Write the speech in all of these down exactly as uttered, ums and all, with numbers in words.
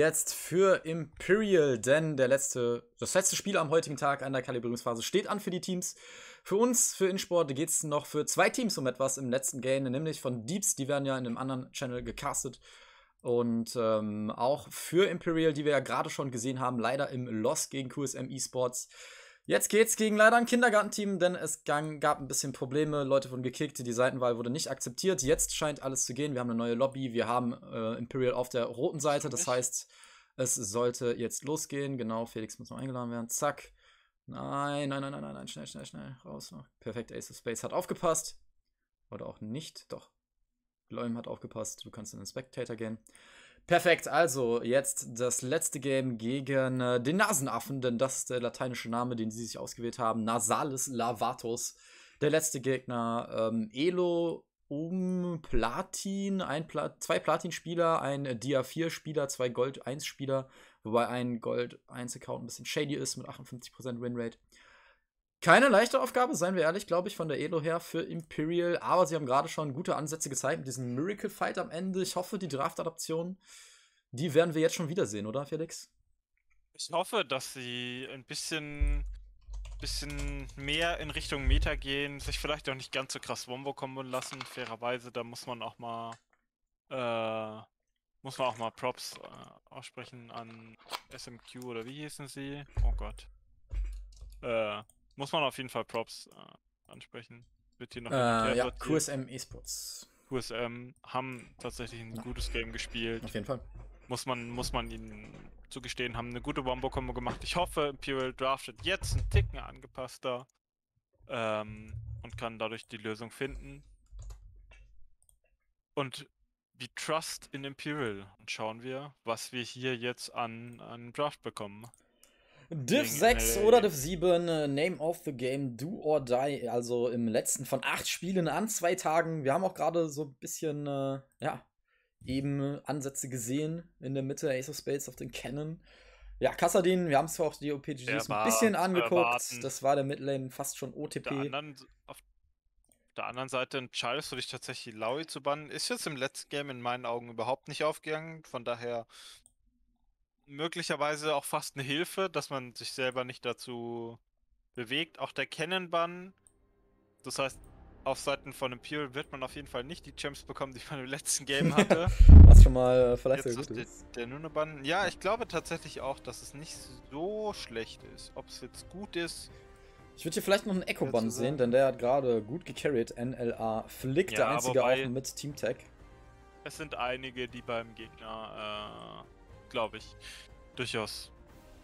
jetzt für Imperial, denn der letzte, das letzte Spiel am heutigen Tag an der Kalibrierungsphase steht an für die Teams. Für uns, für InSport, geht es noch für zwei Teams um etwas im letzten Game, nämlich von Deeps, die werden ja in einem anderen Channel gecastet. Und ähm, auch für Imperial, die wir ja gerade schon gesehen haben, leider im Loss gegen Q S M eSports. Jetzt geht's gegen leider ein Kindergartenteam, denn es gab ein bisschen Probleme. Leute wurden gekickt, die Seitenwahl wurde nicht akzeptiert. Jetzt scheint alles zu gehen. Wir haben eine neue Lobby, wir haben äh, Imperial auf der roten Seite. Das heißt, es sollte jetzt losgehen. Genau, Felix muss noch eingeladen werden. Zack. Nein, nein, nein, nein, nein, schnell, schnell, schnell. Raus noch. Perfekt, Ace of Space hat aufgepasst. Oder auch nicht, doch. Gloem hat aufgepasst, du kannst in den Spectator gehen. Perfekt, also jetzt das letzte Game gegen äh, den Nasenaffen, denn das ist der lateinische Name, den sie sich ausgewählt haben. Nasalis Lavatus. Der letzte Gegner, ähm, Elo, um Platin, ein Pla zwei Platin-Spieler, ein Dia vier Spieler, zwei Gold eins Spieler, wobei ein Gold eins Account ein bisschen shady ist mit achtundfünfzig Prozent Winrate. Keine leichte Aufgabe, seien wir ehrlich, glaube ich, von der Elo her für Imperial. Aber sie haben gerade schon gute Ansätze gezeigt mit diesem Miracle-Fight am Ende. Ich hoffe, die Draft-Adaption, die werden wir jetzt schon wiedersehen, oder, Felix? Ich hoffe, dass sie ein bisschen, bisschen mehr in Richtung Meta gehen, sich vielleicht auch nicht ganz so krass Wombo kombon lassen. Fairerweise, da muss man auch mal, äh, muss man auch mal Props äh, aussprechen an S M Q, oder wie hießen sie? Oh Gott. Äh... Muss man auf jeden Fall Props äh, ansprechen. Wird hier noch äh, ja, Q S M eSports. Q S M haben tatsächlich ein ja. gutes Game gespielt. Auf jeden Fall. Muss man, muss man ihnen zugestehen, haben eine gute Wombo-Kombo gemacht. Ich hoffe, Imperial draftet jetzt einen Ticken angepasster ähm, und kann dadurch die Lösung finden. Und we trust in Imperial. Und schauen wir, was wir hier jetzt an, an Draft bekommen. Div sechs oder Div sieben, Name of the Game, Do or Die, also im letzten von acht Spielen an zwei Tagen. Wir haben auch gerade so ein bisschen, äh, ja, eben Ansätze gesehen in der Mitte, Ace of Spades auf den Cannon. Ja, Kassadin, wir haben es auch die O P G Gs ein bisschen angeguckt, erwarten. Das war der Midlane fast schon O T P. Auf der anderen, auf der anderen Seite entscheidest du dich tatsächlich, Laui zu bannen. Ist jetzt im letzten Game in meinen Augen überhaupt nicht aufgegangen, von daher... möglicherweise auch fast eine Hilfe, dass man sich selber nicht dazu bewegt. Auch der Cannon-Bann, das heißt, auf Seiten von Imperial wird man auf jeden Fall nicht die Champs bekommen, die man im letzten Game hatte. Was schon mal vielleicht sehr gut ist. Der, der Nune-Bann, ja, ich glaube tatsächlich auch, dass es nicht so schlecht ist. Ob es jetzt gut ist... Ich würde hier vielleicht noch einen Echo-Bann sehen, denn der hat gerade gut gecarried. N L A Flick, ja, der einzige auch mit Team-Tag. Es sind einige, die beim Gegner... Äh, glaube ich, durchaus,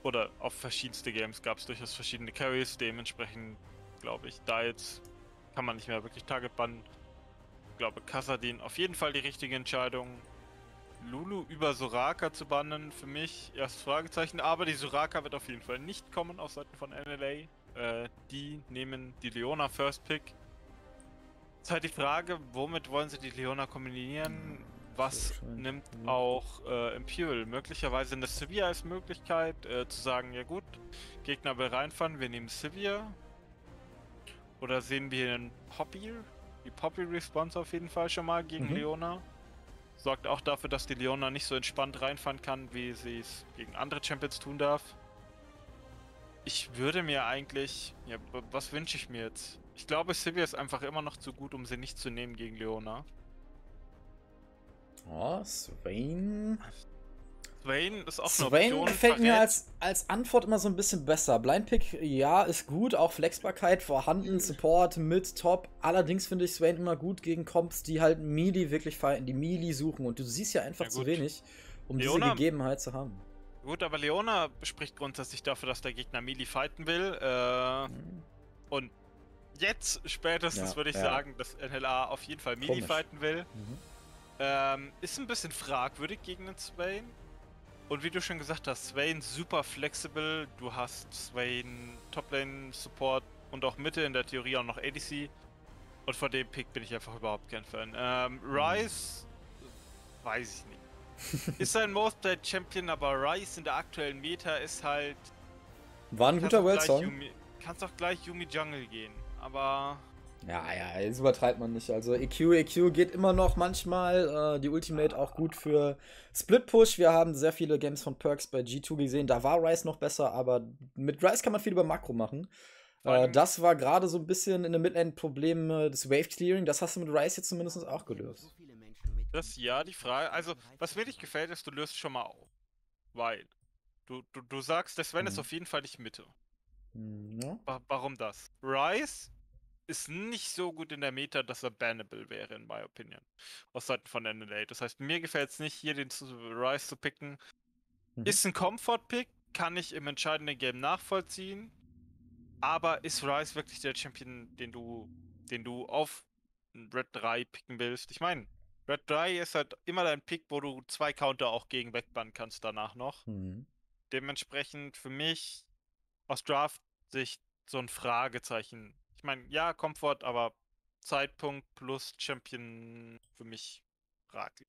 oder auf verschiedenste Games gab es durchaus verschiedene Carries, dementsprechend glaube ich, da jetzt kann man nicht mehr wirklich Target bannen. Ich glaube, Kassadin auf jeden Fall die richtige Entscheidung. Lulu über Soraka zu bannen, für mich erstes Fragezeichen, aber die Soraka wird auf jeden Fall nicht kommen auf Seiten von N L A. Äh, die nehmen die Leona First Pick. Jetzt halt die Frage, womit wollen sie die Leona kombinieren? Was nimmt auch äh, Imperial? Möglicherweise eine Sivir als Möglichkeit, äh, zu sagen, ja gut, Gegner will reinfahren, wir nehmen Sivir. Oder sehen wir einen Poppy? Die Poppy-Response auf jeden Fall schon mal gegen mhm. Leona. Sorgt auch dafür, dass die Leona nicht so entspannt reinfahren kann, wie sie es gegen andere Champions tun darf. Ich würde mir eigentlich... ja, was wünsche ich mir jetzt? Ich glaube, Sivir ist einfach immer noch zu gut, um sie nicht zu nehmen gegen Leona. Oh, Swain. Swain ist auch eine Option. Swain gefällt mir als, als Antwort immer so ein bisschen besser. Blindpick, ja, ist gut. Auch Flexbarkeit vorhanden, Support mit Top. Allerdings finde ich Swain immer gut gegen Comps, die halt Melee wirklich fighten, die Melee suchen. Und du siehst ja einfach ja, zu wenig, um Leona, diese Gegebenheit zu haben. Gut, aber Leona spricht grundsätzlich dafür, dass der Gegner Melee fighten will. Äh, mhm. Und jetzt spätestens ja, würde ich ja. sagen, dass N L A auf jeden Fall Melee Komisch. fighten will. Mhm. Ähm, ist ein bisschen fragwürdig gegen den Swain. Und wie du schon gesagt hast, Swain super flexibel. Du hast Swain, Toplane-Support und auch Mitte, in der Theorie auch noch A D C. Und von dem Pick bin ich einfach überhaupt kein Fan. Ähm, Ryze, weiß ich nicht. Ist ein Most-Played-Champion, aber Ryze in der aktuellen Meta ist halt... War ein guter World-Song. Kannst doch gleich Yumi Jungle gehen, aber... Ja, ja, jetzt übertreibt man nicht. Also E Q, E Q geht immer noch manchmal. Äh, die Ultimate auch gut für Split-Push. Wir haben sehr viele Games von Perks bei G zwei gesehen. Da war Ryze noch besser, aber mit Ryze kann man viel über Makro machen. Äh, das war gerade so ein bisschen in der Midlane Problem äh, des Wave-Clearing. Das hast du mit Ryze jetzt zumindest auch gelöst. Das ja, die Frage. Also, was mir nicht gefällt, ist, du löst schon mal auf. Weil du, du, du sagst, der Sven mhm. ist auf jeden Fall nicht Mitte. Ja. Wa warum das? Ryze ist nicht so gut in der Meta, dass er bannable wäre, in my opinion. Aus Seiten von N L A. Das heißt, mir gefällt es nicht, hier den Ryze zu picken. Mhm. Ist ein Comfort-Pick, kann ich im entscheidenden Game nachvollziehen. Aber ist Ryze wirklich der Champion, den du, den du auf Red drei picken willst? Ich meine, Red drei ist halt immer dein Pick, wo du zwei Counter auch gegen wegbannen kannst danach noch. Mhm. Dementsprechend für mich aus Draft-Sicht so ein Fragezeichen. Ich meine, ja, Komfort, aber Zeitpunkt plus Champion für mich fraglich.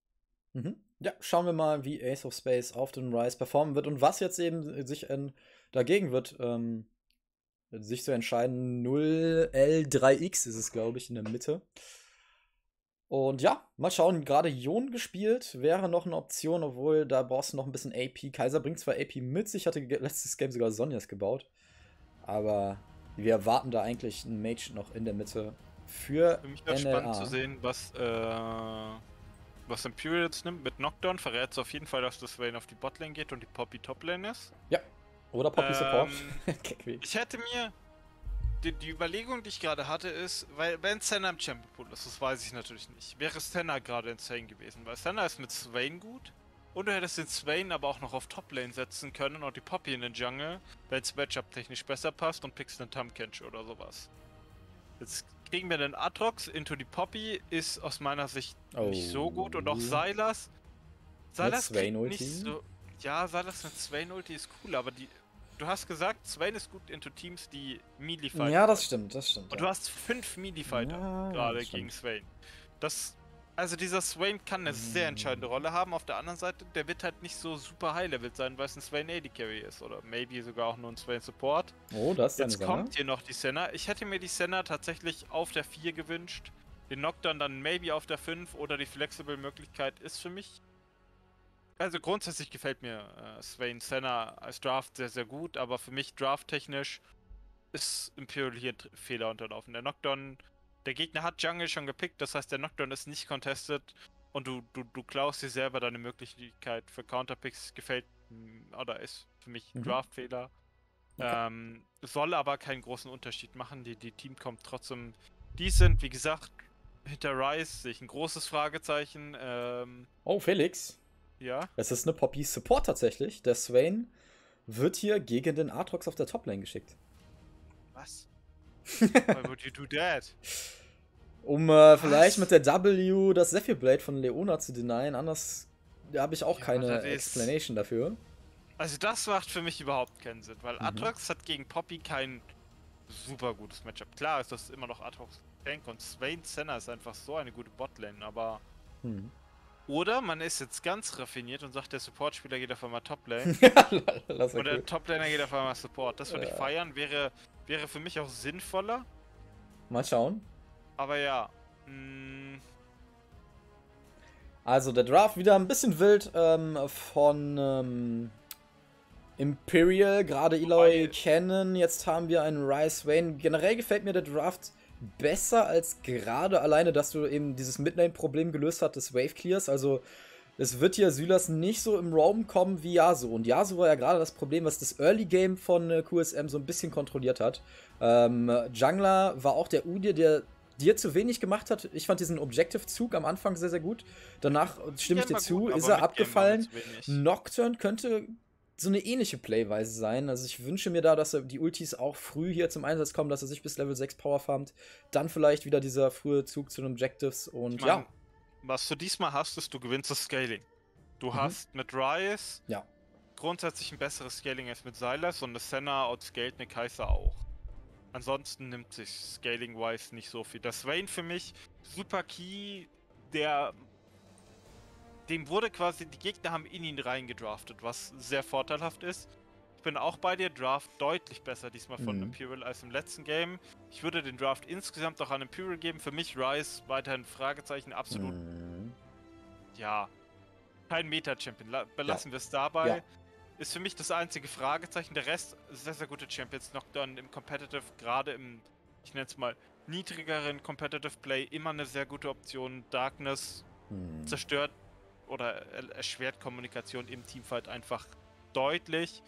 Mhm. Ja, schauen wir mal, wie Ace of Space auf den Ryze performen wird und was jetzt eben sich in, dagegen wird, ähm, sich zu entscheiden. null L drei X ist es, glaube ich, in der Mitte. Und ja, mal schauen, gerade Ion gespielt wäre noch eine Option, obwohl da brauchst du noch ein bisschen A P. Kai'Sa bringt zwar A P mit sich, hatte letztes Game sogar Sonjas gebaut, aber wir erwarten da eigentlich einen Mage noch in der Mitte für Für mich wäre spannend zu sehen, was, äh, was Imperial jetzt nimmt. Mit Nocturne verrät es auf jeden Fall, dass das Swain auf die Botlane geht und die Poppy Toplane ist. Ja, oder Poppy ähm, Support. Ich hätte mir... Die, die Überlegung, die ich gerade hatte, ist, weil wenn Senna im Champion Pool ist, das weiß ich natürlich nicht, wäre Senna gerade insane gewesen, weil Senna ist mit Swain gut und du hättest den Swain aber auch noch auf Toplane setzen können und die Poppy in den Jungle, wenn es Matchup technisch besser passt und pickst einen Tahm-Kench oder sowas. Jetzt kriegen wir den Aatrox into die Poppy, ist aus meiner Sicht oh. nicht so gut und auch Sylas. Sylas kriegt nicht so... Ja, Sylas mit Swain-Ulti ist cool, aber die... Du hast gesagt, Swain ist gut into Teams, die Melee-Fighter. Ja, das stimmt, das stimmt. Und ja. du hast fünf Melee-Fighter ja, gerade gegen Swain. Das, also dieser Swain kann eine mm. sehr entscheidende Rolle haben. Auf der anderen Seite, der wird halt nicht so super high-level sein, weil es ein Swain A D Carry ist. Oder maybe sogar auch nur ein Swain-Support. Oh, das ist Jetzt kommt Senna. Hier noch die Senna. Ich hätte mir die Senna tatsächlich auf der vier gewünscht. Den Nocturne dann maybe auf der fünf oder die Flexible-Möglichkeit ist für mich. Also grundsätzlich gefällt mir äh, Swain Senna als Draft sehr, sehr gut, aber für mich drafttechnisch ist Imperial hier Fehler unterlaufen. Der Nocturne, der Gegner hat Jungle schon gepickt, das heißt der Nocturne ist nicht contested und du, du, du klaust dir selber deine Möglichkeit für Counterpicks, gefällt, oder ist für mich ein mhm. Draftfehler. Okay. Ähm, soll aber keinen großen Unterschied machen, die, die Team kommt trotzdem decent, wie gesagt, hinter Ryze sehe ich ein großes Fragezeichen. Ähm, oh, Felix. Ja. Es ist eine Poppy Support tatsächlich. Der Swain wird hier gegen den Aatrox auf der Toplane geschickt. Was? Why would you do that? Um äh, vielleicht mit der W das Zephyr Blade von Leona zu denyen. Anders habe ich auch ja, keine Explanation ist... dafür. Also das macht für mich überhaupt keinen Sinn, weil mhm. Aatrox hat gegen Poppy kein super gutes Matchup. Klar ist das immer noch Aatrox Tank und Swain Senna ist einfach so eine gute Botlane, aber... Mhm. Oder man ist jetzt ganz raffiniert und sagt, der Support-Spieler geht auf einmal Toplane. Oder cool. der Toplaner geht auf einmal Support. Das würde äh. ich feiern, wäre, wäre für mich auch sinnvoller. Mal schauen. Aber ja. Mh. Also der Draft wieder ein bisschen wild ähm, von ähm, Imperial, gerade Eloy Cannon. Jetzt haben wir einen Ryze Swain. Generell gefällt mir der Draft besser als gerade alleine, dass du eben dieses Midlane-Problem gelöst hast, des Wave-Clears. Also, es wird hier Sylas nicht so im Roam kommen wie Yasuo. Und Yasuo war ja gerade das Problem, was das Early-Game von äh, Q S M so ein bisschen kontrolliert hat. Ähm, Jungler war auch der Udyr, der dir zu wenig gemacht hat. Ich fand diesen Objective-Zug am Anfang sehr, sehr gut. Danach stimme ich dir zu, gut, ist er abgefallen. Nocturne könnte so eine ähnliche Playweise sein. Also ich wünsche mir da, dass die Ultis auch früh hier zum Einsatz kommen, dass er sich bis Level sechs Power farmt. Dann vielleicht wieder dieser frühe Zug zu den Objectives und ich mein, ja. Was du diesmal hast, ist, du gewinnst das Scaling. Du mhm. hast mit Ryze ja. grundsätzlich ein besseres Scaling als mit Sylas und eine Senna outscaled eine Kai'Sa auch. Ansonsten nimmt sich Scaling-wise nicht so viel. Das Swain für mich, super Key, der... Dem wurde quasi, die Gegner haben in ihn reingedraftet, was sehr vorteilhaft ist. Ich bin auch bei dir. Draft deutlich besser diesmal von mhm. Imperial als im letzten Game. Ich würde den Draft insgesamt auch an Imperial geben. Für mich Ryze weiterhin Fragezeichen, absolut. Mhm. Ja, kein Meta-Champion. Belassen ja. wir es dabei. Ja. Ist für mich das einzige Fragezeichen. Der Rest, sehr, sehr gute Champions. Nocturne im Competitive, gerade im, ich nenne es mal, niedrigeren Competitive Play, immer eine sehr gute Option. Darkness hm. zerstört oder erschwert Kommunikation im Teamfight einfach deutlich.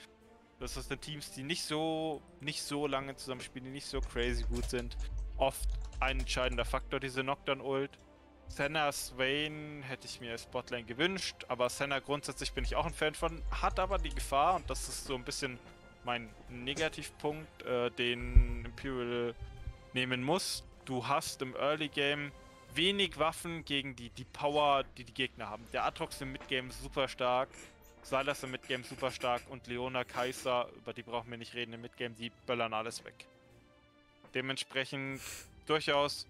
Das ist in Teams, die nicht so, nicht so lange zusammenspielen, die nicht so crazy gut sind. Oft ein entscheidender Faktor, diese Nocturne-Ult. Senna, Swain hätte ich mir Spotlane gewünscht, aber Senna grundsätzlich bin ich auch ein Fan von, hat aber die Gefahr, und das ist so ein bisschen mein Negativpunkt, äh, den Imperial nehmen muss. Du hast im Early Game wenig Waffen gegen die, die Power, die die Gegner haben. Der Aatrox im Midgame super stark, Sylas im Midgame super stark und Leona, Kai'Sa, über die brauchen wir nicht reden im Midgame, die böllern alles weg. Dementsprechend durchaus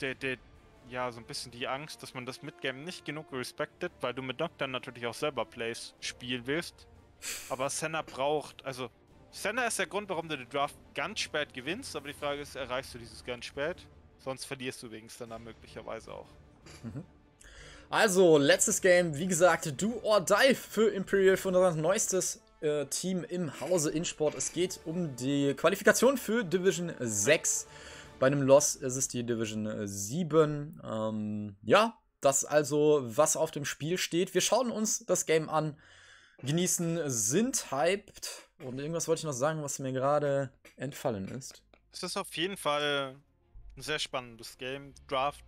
Der, der, ja, so ein bisschen die Angst, dass man das Midgame nicht genug respectet, weil du mit Nocturne natürlich auch selber Plays spielen willst. Aber Senna braucht, also Senna ist der Grund, warum du den Draft ganz spät gewinnst, aber die Frage ist, erreichst du dieses ganz spät? Sonst verlierst du wegen Senna möglicherweise auch. Mhm. Also, letztes Game, wie gesagt, Do or Die für Imperial, für unser neuestes äh, Team im Hause InSport. Es geht um die Qualifikation für Division sechs. Bei einem Loss ist es die Division sieben. Ähm, ja, das also, was auf dem Spiel steht. Wir schauen uns das Game an, genießen, sind hyped. Und irgendwas wollte ich noch sagen, was mir gerade entfallen ist. Es ist auf jeden Fall ein sehr spannendes Game. Draft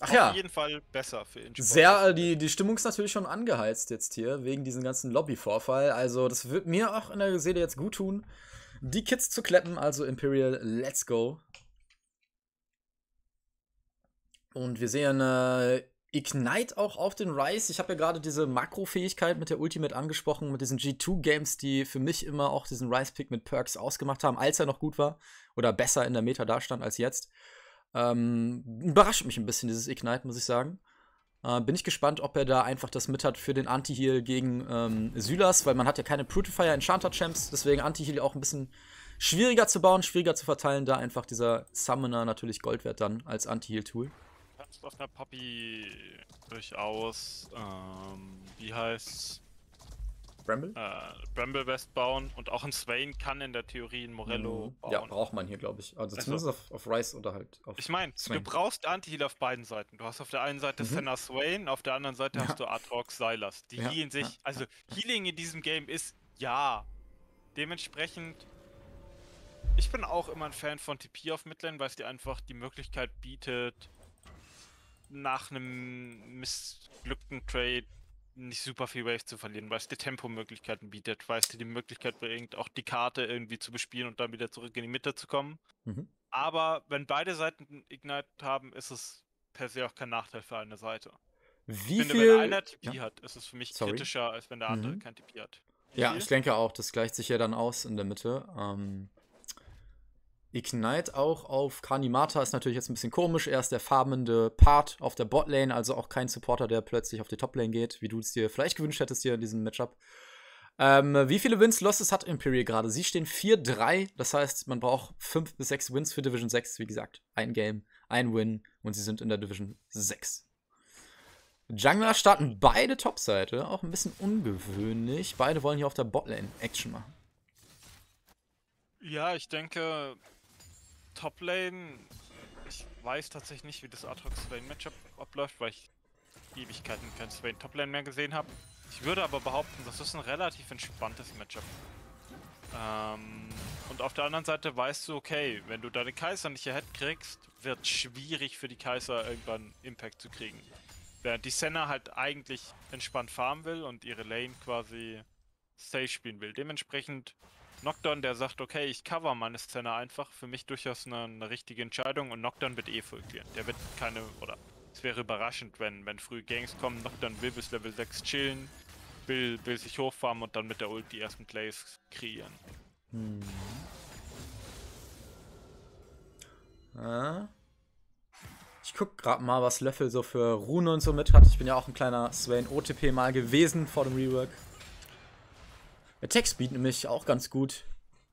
Ach auf ja. jeden Fall besser für InSport. Sehr, die, die Stimmung ist natürlich schon angeheizt jetzt hier, wegen diesem ganzen Lobby-Vorfall. Also das wird mir auch in der Seele jetzt gut tun, die Kids zu kleppen. Also Imperial, let's go. Und wir sehen äh, Ignite auch auf den Ryze. Ich habe ja gerade diese Makrofähigkeit mit der Ultimate angesprochen, mit diesen G zwei Games, die für mich immer auch diesen Ryze-Pick mit Perks ausgemacht haben, als er noch gut war oder besser in der Meta dastand als jetzt. Ähm, überrascht mich ein bisschen, dieses Ignite, muss ich sagen. Äh, bin ich gespannt, ob er da einfach das mit hat für den Anti-Heal gegen ähm, Sylas, weil man hat ja keine Brutifier Enchanter-Champs, deswegen Anti-Heal auch ein bisschen schwieriger zu bauen, schwieriger zu verteilen, da einfach dieser Summoner natürlich Gold wert dann als Anti-Heal-Tool. Auf einer Poppy durchaus, ähm, wie heißt's? Bramble? Äh, Bramble West bauen und auch ein Swain kann in der Theorie ein Morello mhm. bauen. Ja, braucht man hier, glaube ich. Also, also zumindest auf, auf Ryze oder halt auf Ich meine, du brauchst Anti-Heal auf beiden Seiten. Du hast auf der einen Seite mhm. Senna Swain, auf der anderen Seite ja. hast du Aatrox, Sylas. Die ja. healen sich, ja. also Healing in diesem Game ist ja. Dementsprechend, ich bin auch immer ein Fan von T P auf Midlane, weil es dir einfach die Möglichkeit bietet, nach einem missglückten Trade nicht super viel Waves zu verlieren, weil es dir Tempomöglichkeiten bietet, weil es dir die Möglichkeit bringt, auch die Karte irgendwie zu bespielen und dann wieder zurück in die Mitte zu kommen. Mhm. Aber wenn beide Seiten Ignite haben, ist es per se auch kein Nachteil für eine Seite. Wie ich finde, viel... wenn einer T P ja. hat, ist es für mich Sorry. kritischer, als wenn der andere mhm. kein T P hat. Wie ja, viel? Ich denke auch, das gleicht sich ja dann aus in der Mitte. Ähm... Ignite auch auf Kanimata ist natürlich jetzt ein bisschen komisch. Er ist der farmende Part auf der Botlane, also auch kein Supporter, der plötzlich auf die Toplane geht, wie du es dir vielleicht gewünscht hättest hier in diesem Matchup. Ähm, wie viele Wins, Losses hat Imperial gerade? Sie stehen vier drei, das heißt, man braucht fünf bis sechs Wins für Division sechs. Wie gesagt, ein Game, ein Win und sie sind in der Division sechs. Jungler starten beide Topseite, auch ein bisschen ungewöhnlich. Beide wollen hier auf der Botlane Action machen. Ja, ich denke... Toplane, ich weiß tatsächlich nicht, wie das Aatrox-Swain-Matchup abläuft, weil ich Ewigkeiten kein Swain-Toplane mehr gesehen habe. Ich würde aber behaupten, das ist ein relativ entspanntes Matchup. Ähm, und auf der anderen Seite weißt du, okay, wenn du deine Kai'Sa nicht ahead kriegst, wird es schwierig für die Kai'Sa irgendwann Impact zu kriegen. Während die Senna halt eigentlich entspannt farmen will und ihre Lane quasi safe spielen will. Dementsprechend Nocturne, der sagt, okay, ich cover meine Senna einfach, für mich durchaus eine, eine richtige Entscheidung und Nocturne wird eh voll clearen. Der wird keine, oder es wäre überraschend, wenn, wenn früh Gangs kommen, Nocturne will bis Level sechs chillen, will, will sich hochfarmen und dann mit der Ult die ersten Plays kreieren. Hm. Ja. Ich guck gerade mal, was Löffel so für Rune und so mit hat. Ich bin ja auch ein kleiner Swain O T P mal gewesen vor dem Rework. Attack-Speed nämlich auch ganz gut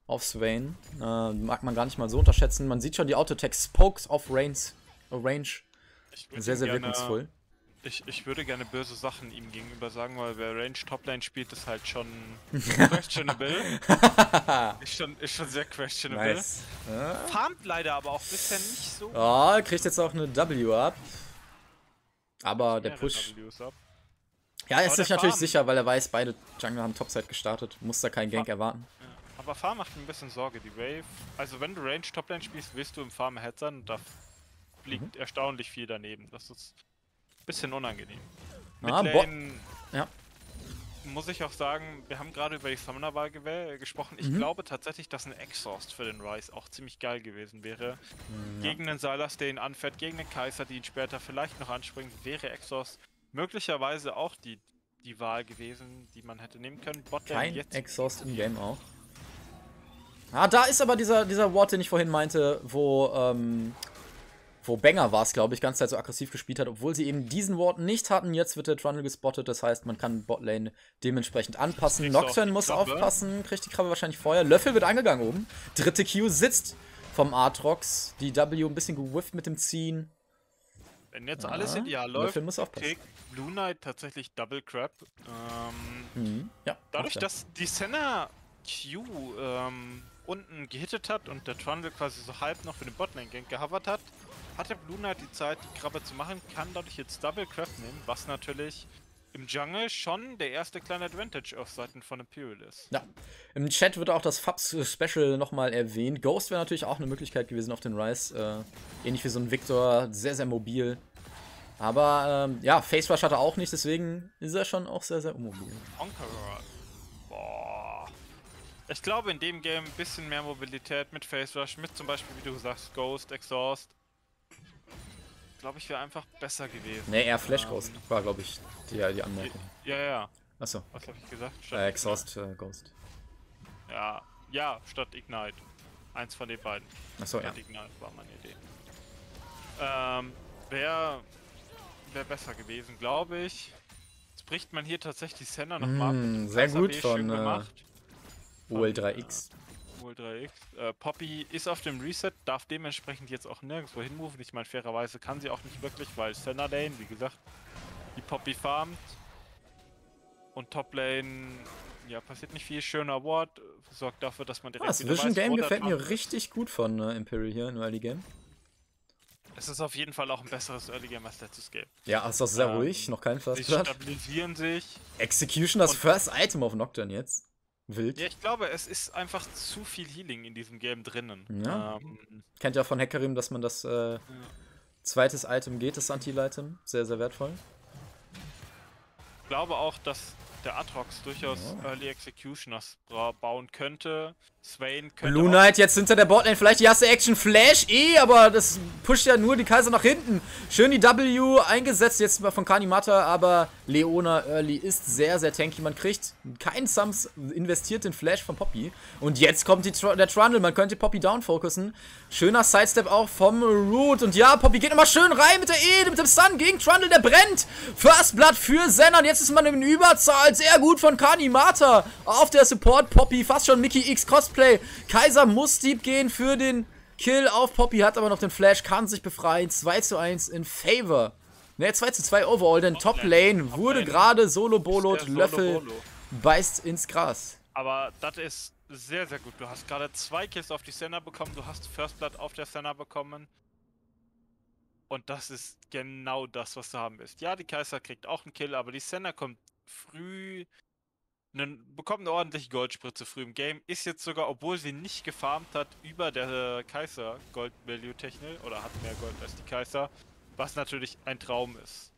auf Swain. Äh, mag man gar nicht mal so unterschätzen. Man sieht schon die Auto-Attack-Spokes auf Reigns, uh, Range. Sehr, sehr wirkungsvoll. Ich, ich würde gerne böse Sachen ihm gegenüber sagen, weil wer Range Toplane spielt, ist halt schon questionable. ist, schon, ist schon sehr questionable. Nice. Ja. Farmt leider aber auch bisher nicht so. Oh, kriegt jetzt auch eine W ab. Aber der Push... Ab. Ja, er ist sich natürlich sicher, weil er weiß, beide Jungler haben Topside gestartet. Muss da keinen Gank Farm erwarten. Ja. Aber Farm macht mir ein bisschen Sorge. Die Wave... Also wenn du Range Toplane spielst, willst du im Farm Ahead sein und da liegt mhm. erstaunlich viel daneben. Das ist... Bisschen unangenehm. Ah, Midlane, ja. Muss ich auch sagen, wir haben gerade über die Summoner-Wahl gesprochen. Ich mhm. glaube tatsächlich, dass ein Exhaust für den Ryze auch ziemlich geil gewesen wäre. Ja. Gegen den Sylas, der ihn anfährt, gegen den Kai'Sa, die ihn später vielleicht noch anspringt, wäre Exhaust möglicherweise auch die, die Wahl gewesen, die man hätte nehmen können. Botlane Kein jetzt Exhaust im Game auch. Ah, da ist aber dieser, dieser Ward, den ich vorhin meinte, wo... Ähm Wo Banger war es, glaube ich, ganz Zeit so aggressiv gespielt hat, obwohl sie eben diesen Ward nicht hatten. Jetzt wird der Trundle gespottet, das heißt, man kann Botlane dementsprechend anpassen. Nocturne muss aufpassen, kriegt die Krabbe wahrscheinlich vorher. Löffel wird angegangen oben. Dritte Q sitzt vom Aatrox. Die W ein bisschen gewifft mit dem Ziehen. Wenn jetzt ja, alles ideal läuft, muss kriegt Blue Knight tatsächlich Double Crab. Ähm, mhm. ja, dadurch, dass die Senna Q ähm, unten gehittet hat und der Trundle quasi so halb noch für den Botlane-Gank gehovert hat, hat der Blue Knight die Zeit, die Krabbe zu machen, kann dadurch jetzt Double Craft nehmen, was natürlich im Jungle schon der erste kleine Advantage auf Seiten von Imperial ist. Ja, im Chat wird auch das Fabs-Special nochmal erwähnt. Ghost wäre natürlich auch eine Möglichkeit gewesen auf den Ryze, äh, ähnlich wie so ein Victor, sehr, sehr mobil. Aber, ähm, ja, Face Rush hat er auch nicht, deswegen ist er schon auch sehr, sehr unmobil. Conqueror. Boah. Ich glaube, in dem Game ein bisschen mehr Mobilität mit Face Rush, mit zum Beispiel, wie du sagst, Ghost, Exhaust. Glaube ich, wäre einfach besser gewesen. Ne, eher Flash Ghost war, glaube ich, die, die Anmerkung. Ja, ja. Achso. Was habe ich gesagt? Äh, Exhaust äh, Ghost. Ja, ja, statt Ignite. Eins von den beiden. Achso, ja. Ignite war meine Idee. Ähm, wäre wär besser gewesen, glaube ich. Jetzt bricht man hier tatsächlich Senna nochmal mm, ab. Sehr gut von äh, U L drei X. U L drei X. Äh, Poppy ist auf dem Reset, darf dementsprechend jetzt auch nirgendwo hinmoven. Ich meine, fairerweise kann sie auch nicht wirklich, weil Senna Lane, wie gesagt, die Poppy farmt. Und Top Lane, ja, passiert nicht viel. Schöner Ward, sorgt dafür, dass man direkt ah, das Vision Game weiß, gefällt mir richtig gut von äh, Imperial hier im Early Game. Es ist auf jeden Fall auch ein besseres Early Game als letztes Game. Ja, es ist auch sehr ähm, ruhig, noch kein First Blood. Sie stabilisieren sich. Execution, das First Item auf Nocturne jetzt. Wild. Ja, ich glaube, es ist einfach zu viel Healing in diesem Game drinnen. Ja. Ähm, Kennt ja von Hackerim, dass man das äh, ja. zweites Item geht, das Anti-Item. Sehr, sehr wertvoll. Ich glaube auch, dass der Aatrox durchaus ja. Early Executioners bauen könnte. Swain könnte. Blue Knight jetzt hinter der Botlane. Vielleicht die erste Action Flash eh, aber das pusht ja nur die Kai'Sa nach hinten. Schön die W eingesetzt, jetzt mal von Kanimata, aber Leona Early ist sehr, sehr tanky. Man kriegt keinen Sums, investiert den Flash von Poppy. Und jetzt kommt die Tr der Trundle. Man könnte Poppy down fokussen. Schöner Sidestep auch vom Root. Und ja, Poppy geht immer schön rein mit der E, mit dem Stun gegen Trundle, der brennt. First Blood für Senna. Und jetzt ist man in Überzahl. Sehr gut von Kanimata auf der Support Poppy, fast schon Mickey X Cosplay. Kai'Sa muss deep gehen für den Kill auf Poppy, hat aber noch den Flash, kann sich befreien. zwei zu eins in Favor. Ne, zwei zu zwei overall, denn Top Lane wurde gerade Solo Bolot, Löffel beißt ins Gras. Aber das ist sehr, sehr gut. Du hast gerade zwei Kills auf die Senna bekommen, du hast First Blood auf der Senna bekommen. Und das ist genau das, was du haben willst. Ja, die Kai'Sa kriegt auch einen Kill, aber die Senna kommt früh, ne, bekommt eine ordentliche Goldspritze früh im Game, ist jetzt sogar, obwohl sie nicht gefarmt hat, über der Kai'Sa Gold-Value-Technik, oder hat mehr Gold als die Kai'Sa, was natürlich ein Traum ist.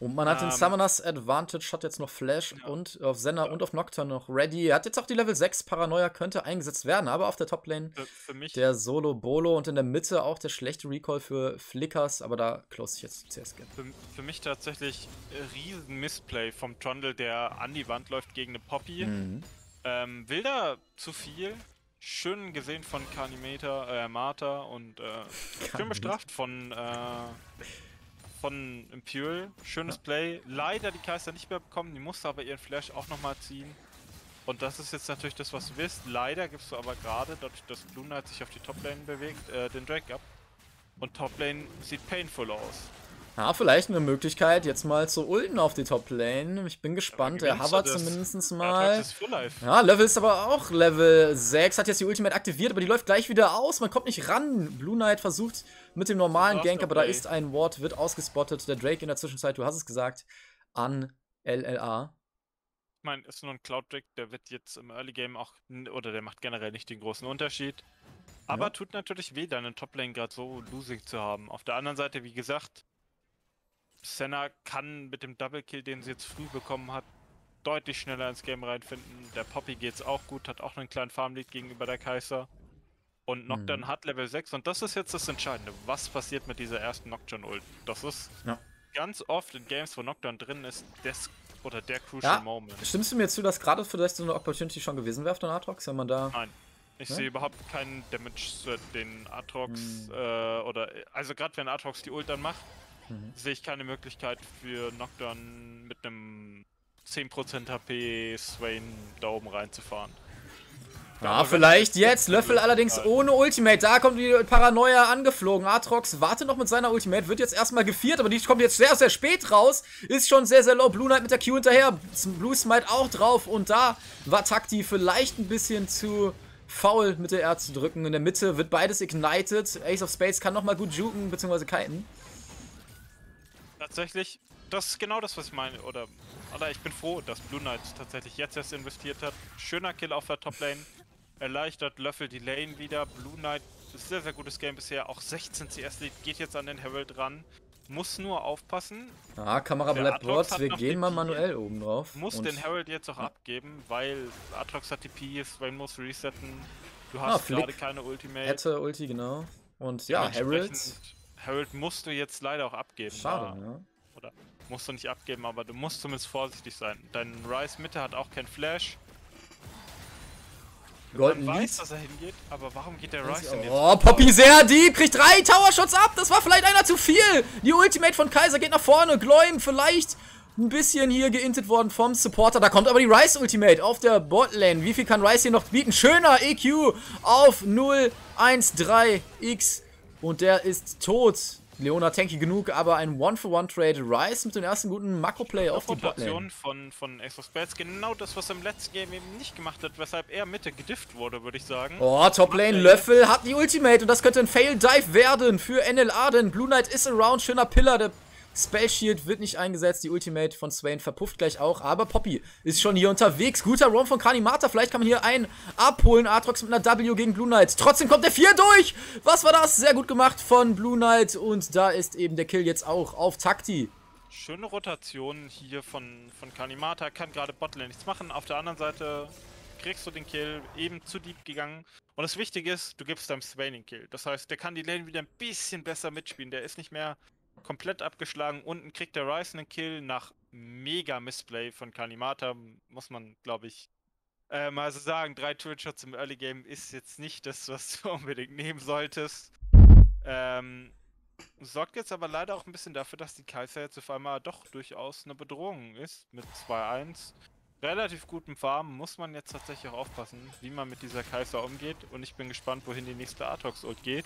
Und man ähm, hat den Summoners Advantage, hat jetzt noch Flash ja. und auf Senna ja. und auf Nocturne noch ready, hat jetzt auch die Level sechs Paranoia, könnte eingesetzt werden, aber auf der Top-Lane für, für mich der Solo-Bolo und in der Mitte auch der schlechte Recall für Flickers, aber da close ich jetzt C S G. Für, für mich tatsächlich riesen Missplay vom Trundle, der an die Wand läuft gegen eine Poppy. Mhm. Ähm, will da zu viel, schön gesehen von Kanimata äh, Martha und äh, schön bestraft von... Äh, von Imperial. Schönes ja. Play. Leider die Kai'Sa nicht mehr bekommen. Die musste aber ihren Flash auch nochmal ziehen. Und das ist jetzt natürlich das, was du willst. Leider gibst du aber gerade, dadurch, dass Blue Knight sich auf die Toplane bewegt, äh, den Drake ab. Und Toplane sieht painful aus. Ja, vielleicht eine Möglichkeit, jetzt mal zu ulten auf die Toplane. Ich bin gespannt. Er hovert zumindest mal. Ja, Löffel ist aber auch Level sechs. Hat jetzt die Ultimate aktiviert, aber die läuft gleich wieder aus. Man kommt nicht ran. Blue Knight versucht mit dem normalen Gank, aber da ist ein Ward, wird ausgespottet. Der Drake in der Zwischenzeit, du hast es gesagt, an L L A. Ich meine, ist nur ein Cloud-Drake, der wird jetzt im Early Game auch, oder der macht generell nicht den großen Unterschied. Aber ja, tut natürlich weh, deinen Toplane gerade so losing zu haben. Auf der anderen Seite, wie gesagt, Senna kann mit dem Double-Kill, den sie jetzt früh bekommen hat, deutlich schneller ins Game reinfinden. Der Poppy geht's auch gut, hat auch einen kleinen Farmlead gegenüber der Kai'Sa. Und Nocturne mhm. hat Level sechs und das ist jetzt das Entscheidende. Was passiert mit dieser ersten Nocturne-Ult? Das ist ja ganz oft in Games, wo Nocturne drin ist, des oder der Crucial ja. Moment. Stimmst du mir zu, dass gerade vielleicht so eine Opportunity schon gewesen wäre auf den Aatrox, wenn man da... Nein. Ich ne? sehe überhaupt keinen Damage, den Aatrox mhm. äh, oder... Also gerade wenn Aatrox die Ult dann macht, mhm. sehe ich keine Möglichkeit für Nocturne mit einem zehn Prozent H P Swain da oben reinzufahren. Ja, ja vielleicht jetzt. Löffel allerdings halt ohne Ultimate. Da kommt die Paranoia angeflogen. Aatrox wartet noch mit seiner Ultimate, wird jetzt erstmal geviert, aber die kommt jetzt sehr, sehr spät raus. Ist schon sehr, sehr low. Blue Knight mit der Q hinterher. Blue Smite auch drauf. Und da war Takti vielleicht ein bisschen zu faul, mit der R zu drücken. In der Mitte wird beides ignited. Ace of Space kann nochmal gut juken, beziehungsweise kiten. Tatsächlich, das ist genau das, was ich meine. Oder, Alter, ich bin froh, dass Blue Knight tatsächlich jetzt erst investiert hat. Schöner Kill auf der Toplane. Erleichtert Löffel die Lane wieder. Blue Knight, sehr, sehr gutes Game bisher. Auch sechzehn C S-Lead, geht jetzt an den Herald ran. Muss nur aufpassen. Ah, Kamera bleibt dort. Wir gehen mal manuell oben drauf. Muss den Herald jetzt auch abgeben, weil Aatrox hat die P S, weil muss resetten. Du hast gerade keine Ultimate. Hätte Ulti, genau. Und ja, Herald. Herald musst du jetzt leider auch abgeben. Schade, ja. Oder musst du nicht abgeben, aber du musst zumindest vorsichtig sein. Dein Ryze Mitte hat auch kein Flash. Golden Man weiß, dass er hingeht, aber warum geht der Ryze denn jetzt? Oh, Poppy sehr deep, kriegt drei Tower-Shots ab, das war vielleicht einer zu viel. Die Ultimate von Kai'Sa geht nach vorne, Gloem vielleicht ein bisschen hier geintet worden vom Supporter. Da kommt aber die Ryze Ultimate auf der Botlane. Wie viel kann Ryze hier noch bieten? Schöner E Q auf null eins drei X und der ist tot. Leona tanky genug, aber ein One-for-One-Trade. Ryze mit dem ersten guten Makro-Play auf die Botlane. Von, von Ace of Spades, genau das, was er im letzten Game eben nicht gemacht hat, weshalb er Mitte gedifft wurde, würde ich sagen. Oh, Toplane, Löffel hat die Ultimate und das könnte ein Fail-Dive werden für N L A, denn Blue Knight ist around, schöner Pillar, der Spell Shield wird nicht eingesetzt, die Ultimate von Swain verpufft gleich auch, aber Poppy ist schon hier unterwegs. Guter Roam von Kanimata, vielleicht kann man hier einen abholen. Aatrox mit einer W gegen Blue Knight, trotzdem kommt der vier durch! Was war das? Sehr gut gemacht von Blue Knight und da ist eben der Kill jetzt auch auf Takti. Schöne Rotation hier von, von Kanimata, kann gerade Botlane nichts machen, auf der anderen Seite kriegst du den Kill, eben zu deep gegangen. Und das Wichtige ist, du gibst deinem Swain den Kill, das heißt, der kann die Lane wieder ein bisschen besser mitspielen, der ist nicht mehr komplett abgeschlagen. Unten kriegt der Ryze einen Kill nach mega Missplay von Kanimata, muss man, glaube ich, äh, mal so sagen. Drei Turret-Shots im Early Game ist jetzt nicht das, was du unbedingt nehmen solltest. Ähm, sorgt jetzt aber leider auch ein bisschen dafür, dass die Kai'Sa jetzt auf einmal doch durchaus eine Bedrohung ist mit zwei eins. Relativ gutem Farm muss man jetzt tatsächlich auch aufpassen, wie man mit dieser Kai'Sa umgeht. Und ich bin gespannt, wohin die nächste Aatrox-Ult geht.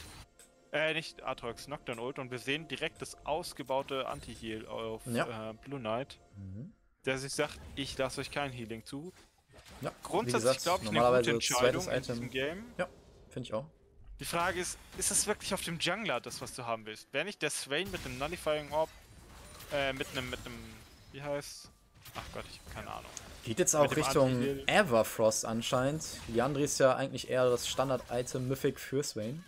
Äh, nicht Aatrox, Nocturne Ult, und wir sehen direkt das ausgebaute Anti-Heal auf ja. äh, Blue Knight, mhm. der sich sagt, ich lasse euch kein Healing zu. Ja. Grundsätzlich glaube ich, eine gute Entscheidung in diesem Game. Ja, finde ich auch. Die Frage ist, ist es wirklich auf dem Jungler das, was du haben willst? Wäre nicht der Swain mit einem Nullifying Orb, äh, mit einem, mit einem, wie heißt, ach Gott, ich habe keine Ahnung. Geht jetzt auch Richtung Everfrost anscheinend. Liandry ist ja eigentlich eher das Standard-Item Mythic für Swain.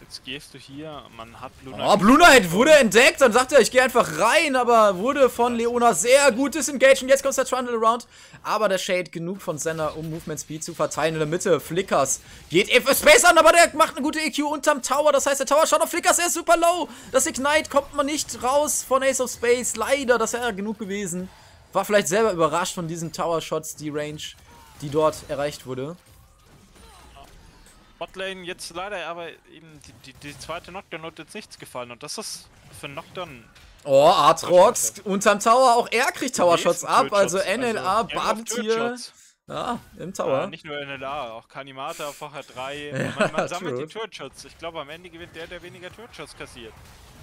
Jetzt gehst du hier, man hat Blue Knight. Oh, Blue Knight wurde entdeckt, dann sagt er, ich gehe einfach rein, aber wurde von Leona sehr gut disengaged. Und jetzt kommt der Trundle around. Aber der Shade genug von Senna, um Movement Speed zu verteilen in der Mitte. Flickers geht für Space an, aber der macht eine gute E Q unterm Tower. Das heißt, der Tower schaut auf Flickers, er ist super low. Das Ignite kommt man nicht raus von Ace of Space. Leider, das wäre genug gewesen. War vielleicht selber überrascht von diesen Tower-Shots, die Range, die dort erreicht wurde. Botlane jetzt leider, aber eben die, die, die zweite Nocturne hat jetzt nichts gefallen und das ist für Nocturne... Oh, Aatrox unterm Tower, auch er kriegt Tower-Shots ab, also N L A badet hier Ah, im Tower. Äh, nicht nur N L A, auch Kanimata vorher drei. Ja, man man sammelt die Turtshots. Ich glaube, am Ende gewinnt der, der weniger Turtshots kassiert.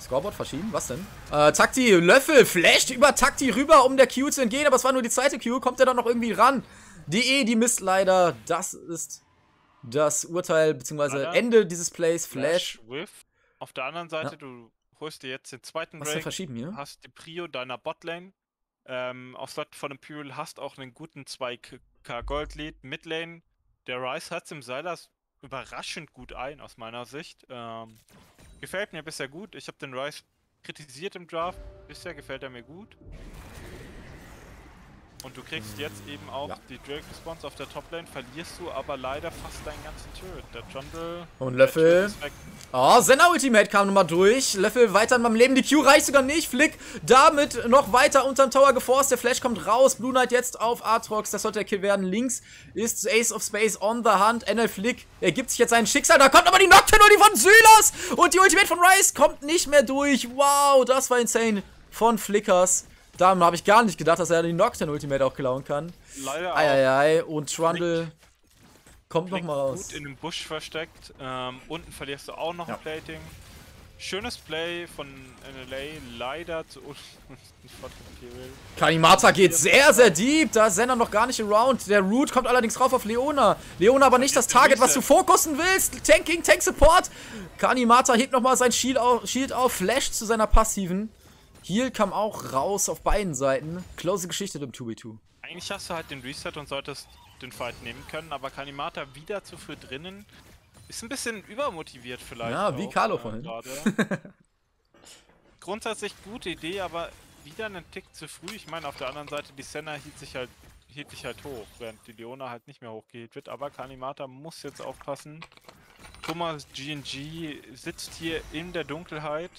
Scoreboard verschieben? Was denn? Äh, Takti, Löffel, flasht über Takti rüber, um der Q zu entgehen. Aber es war nur die zweite Q. Kommt er dann noch irgendwie ran? D E, die misst leider. Das ist das Urteil, beziehungsweise Ende dieses Plays. Flash. Flash Auf der anderen Seite, ja. Du holst dir jetzt den zweiten Break. Was verschieben hier? Hast die Prio deiner Botlane. Ähm, auf Slot von Imperial hast auch einen guten zwei K Goldlead, Midlane. Der Ryze hat es im Sylas überraschend gut ein, aus meiner Sicht. Ähm, gefällt mir bisher gut. Ich habe den Ryze kritisiert im Draft. Bisher gefällt er mir gut. Und du kriegst jetzt eben auch ja. die Drake Response auf der Toplane, verlierst du aber leider fast deinen ganzen Turret. Der Trundle. Und Löffel. Oh, Senna Ultimate kam nochmal durch. Löffel weiter in meinem Leben. Die Q reicht sogar nicht. Flick damit noch weiter unterm Tower geforst. Der Flash kommt raus. Blue Knight jetzt auf Aatrox. Das sollte der Kill werden. Links ist Ace of Space on the Hand. N L Flick ergibt sich jetzt sein Schicksal. Da kommt aber die Nocturne und die von Sylas. Und die Ultimate von Ryze kommt nicht mehr durch. Wow, das war insane von Flickers. Da habe ich gar nicht gedacht, dass er die Nocturne-Ultimate auch klauen kann. Leider Eieiei. Auch. Und Trundle kommt nochmal raus. Gut in dem Busch versteckt. Ähm, unten verlierst du auch noch ja. ein Plating. Schönes Play von N L A. Leider zu... Kanimata geht sehr, sehr deep. Da ist Senna noch gar nicht around. Der Root kommt allerdings rauf auf Leona. Leona aber nicht das Target, was du fokussen willst. Tanking, Tank Support. Kanimata hebt nochmal sein Shield auf, Shield auf. Flash zu seiner passiven. Heal kam auch raus auf beiden Seiten. Close Geschichte im zwei gegen zwei. Eigentlich hast du halt den Reset und solltest den Fight nehmen können, aber Kanimata wieder zu früh drinnen. Ist ein bisschen übermotiviert vielleicht. Ja, wie auch, Carlo äh, vorhin. Grundsätzlich gute Idee, aber wieder einen Tick zu früh. Ich meine, auf der anderen Seite, die Senna hielt sich halt, hielt sich halt hoch, während die Leona halt nicht mehr hochgehielt wird. Aber Kanimata muss jetzt aufpassen. Thomas G N G sitzt hier in der Dunkelheit.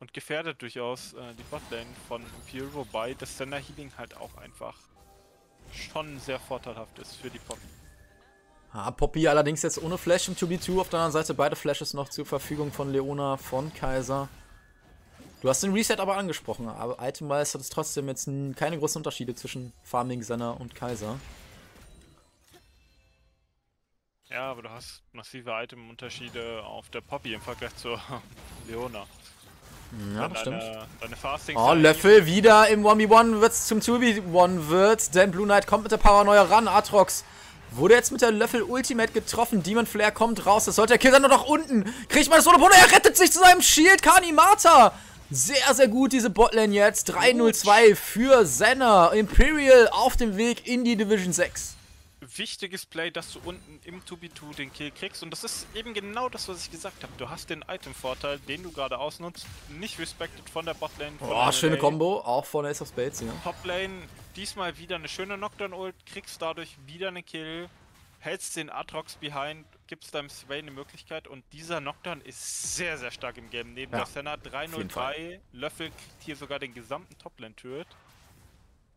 Und gefährdet durchaus äh, die Botlane von Imperial, wobei das Senna Healing halt auch einfach schon sehr vorteilhaft ist für die Poppy. Ah, Poppy allerdings jetzt ohne Flash im zwei gegen zwei. Auf der anderen Seite beide Flashes noch zur Verfügung von Leona, von Kai'Sa. Du hast den Reset aber angesprochen, aber Item-wise hat es trotzdem jetzt keine großen Unterschiede zwischen Farming, Senna und Kai'Sa. Ja, aber du hast massive Item-Unterschiede auf der Poppy im Vergleich zur Leona. Ja, das stimmt. Oh, Löffel wieder im eins gegen eins wird's zum zwei gegen eins wird, denn Blue Knight kommt mit der Paranoia ran. Aatrox wurde jetzt mit der Löffel Ultimate getroffen. Demon Flare kommt raus. Das sollte der Kill sein. Nur noch unten. Kriegt man das ohne Bruder. Er rettet sich zu seinem Shield. Kanimata. Sehr, sehr gut diese Botlane jetzt. drei null zwei für Senna. Imperial auf dem Weg in die Division sechs. Wichtiges Play, dass du unten im zwei gegen zwei den Kill kriegst. Und das ist eben genau das, was ich gesagt habe. Du hast den Item-Vorteil, den du gerade ausnutzt. Nicht respected von der Botlane. Von oh, schöne Combo. Auch von Ace of Spades, ja. Toplane, diesmal wieder eine schöne Nocturne-Ult. Kriegst dadurch wieder eine Kill. Hältst den Aatrox behind. Gibst deinem Swain eine Möglichkeit. Und dieser Nocturne ist sehr, sehr stark im Game. Neben ja, der Senna drei null drei. Löffel kriegt hier sogar den gesamten Toplane-Turret.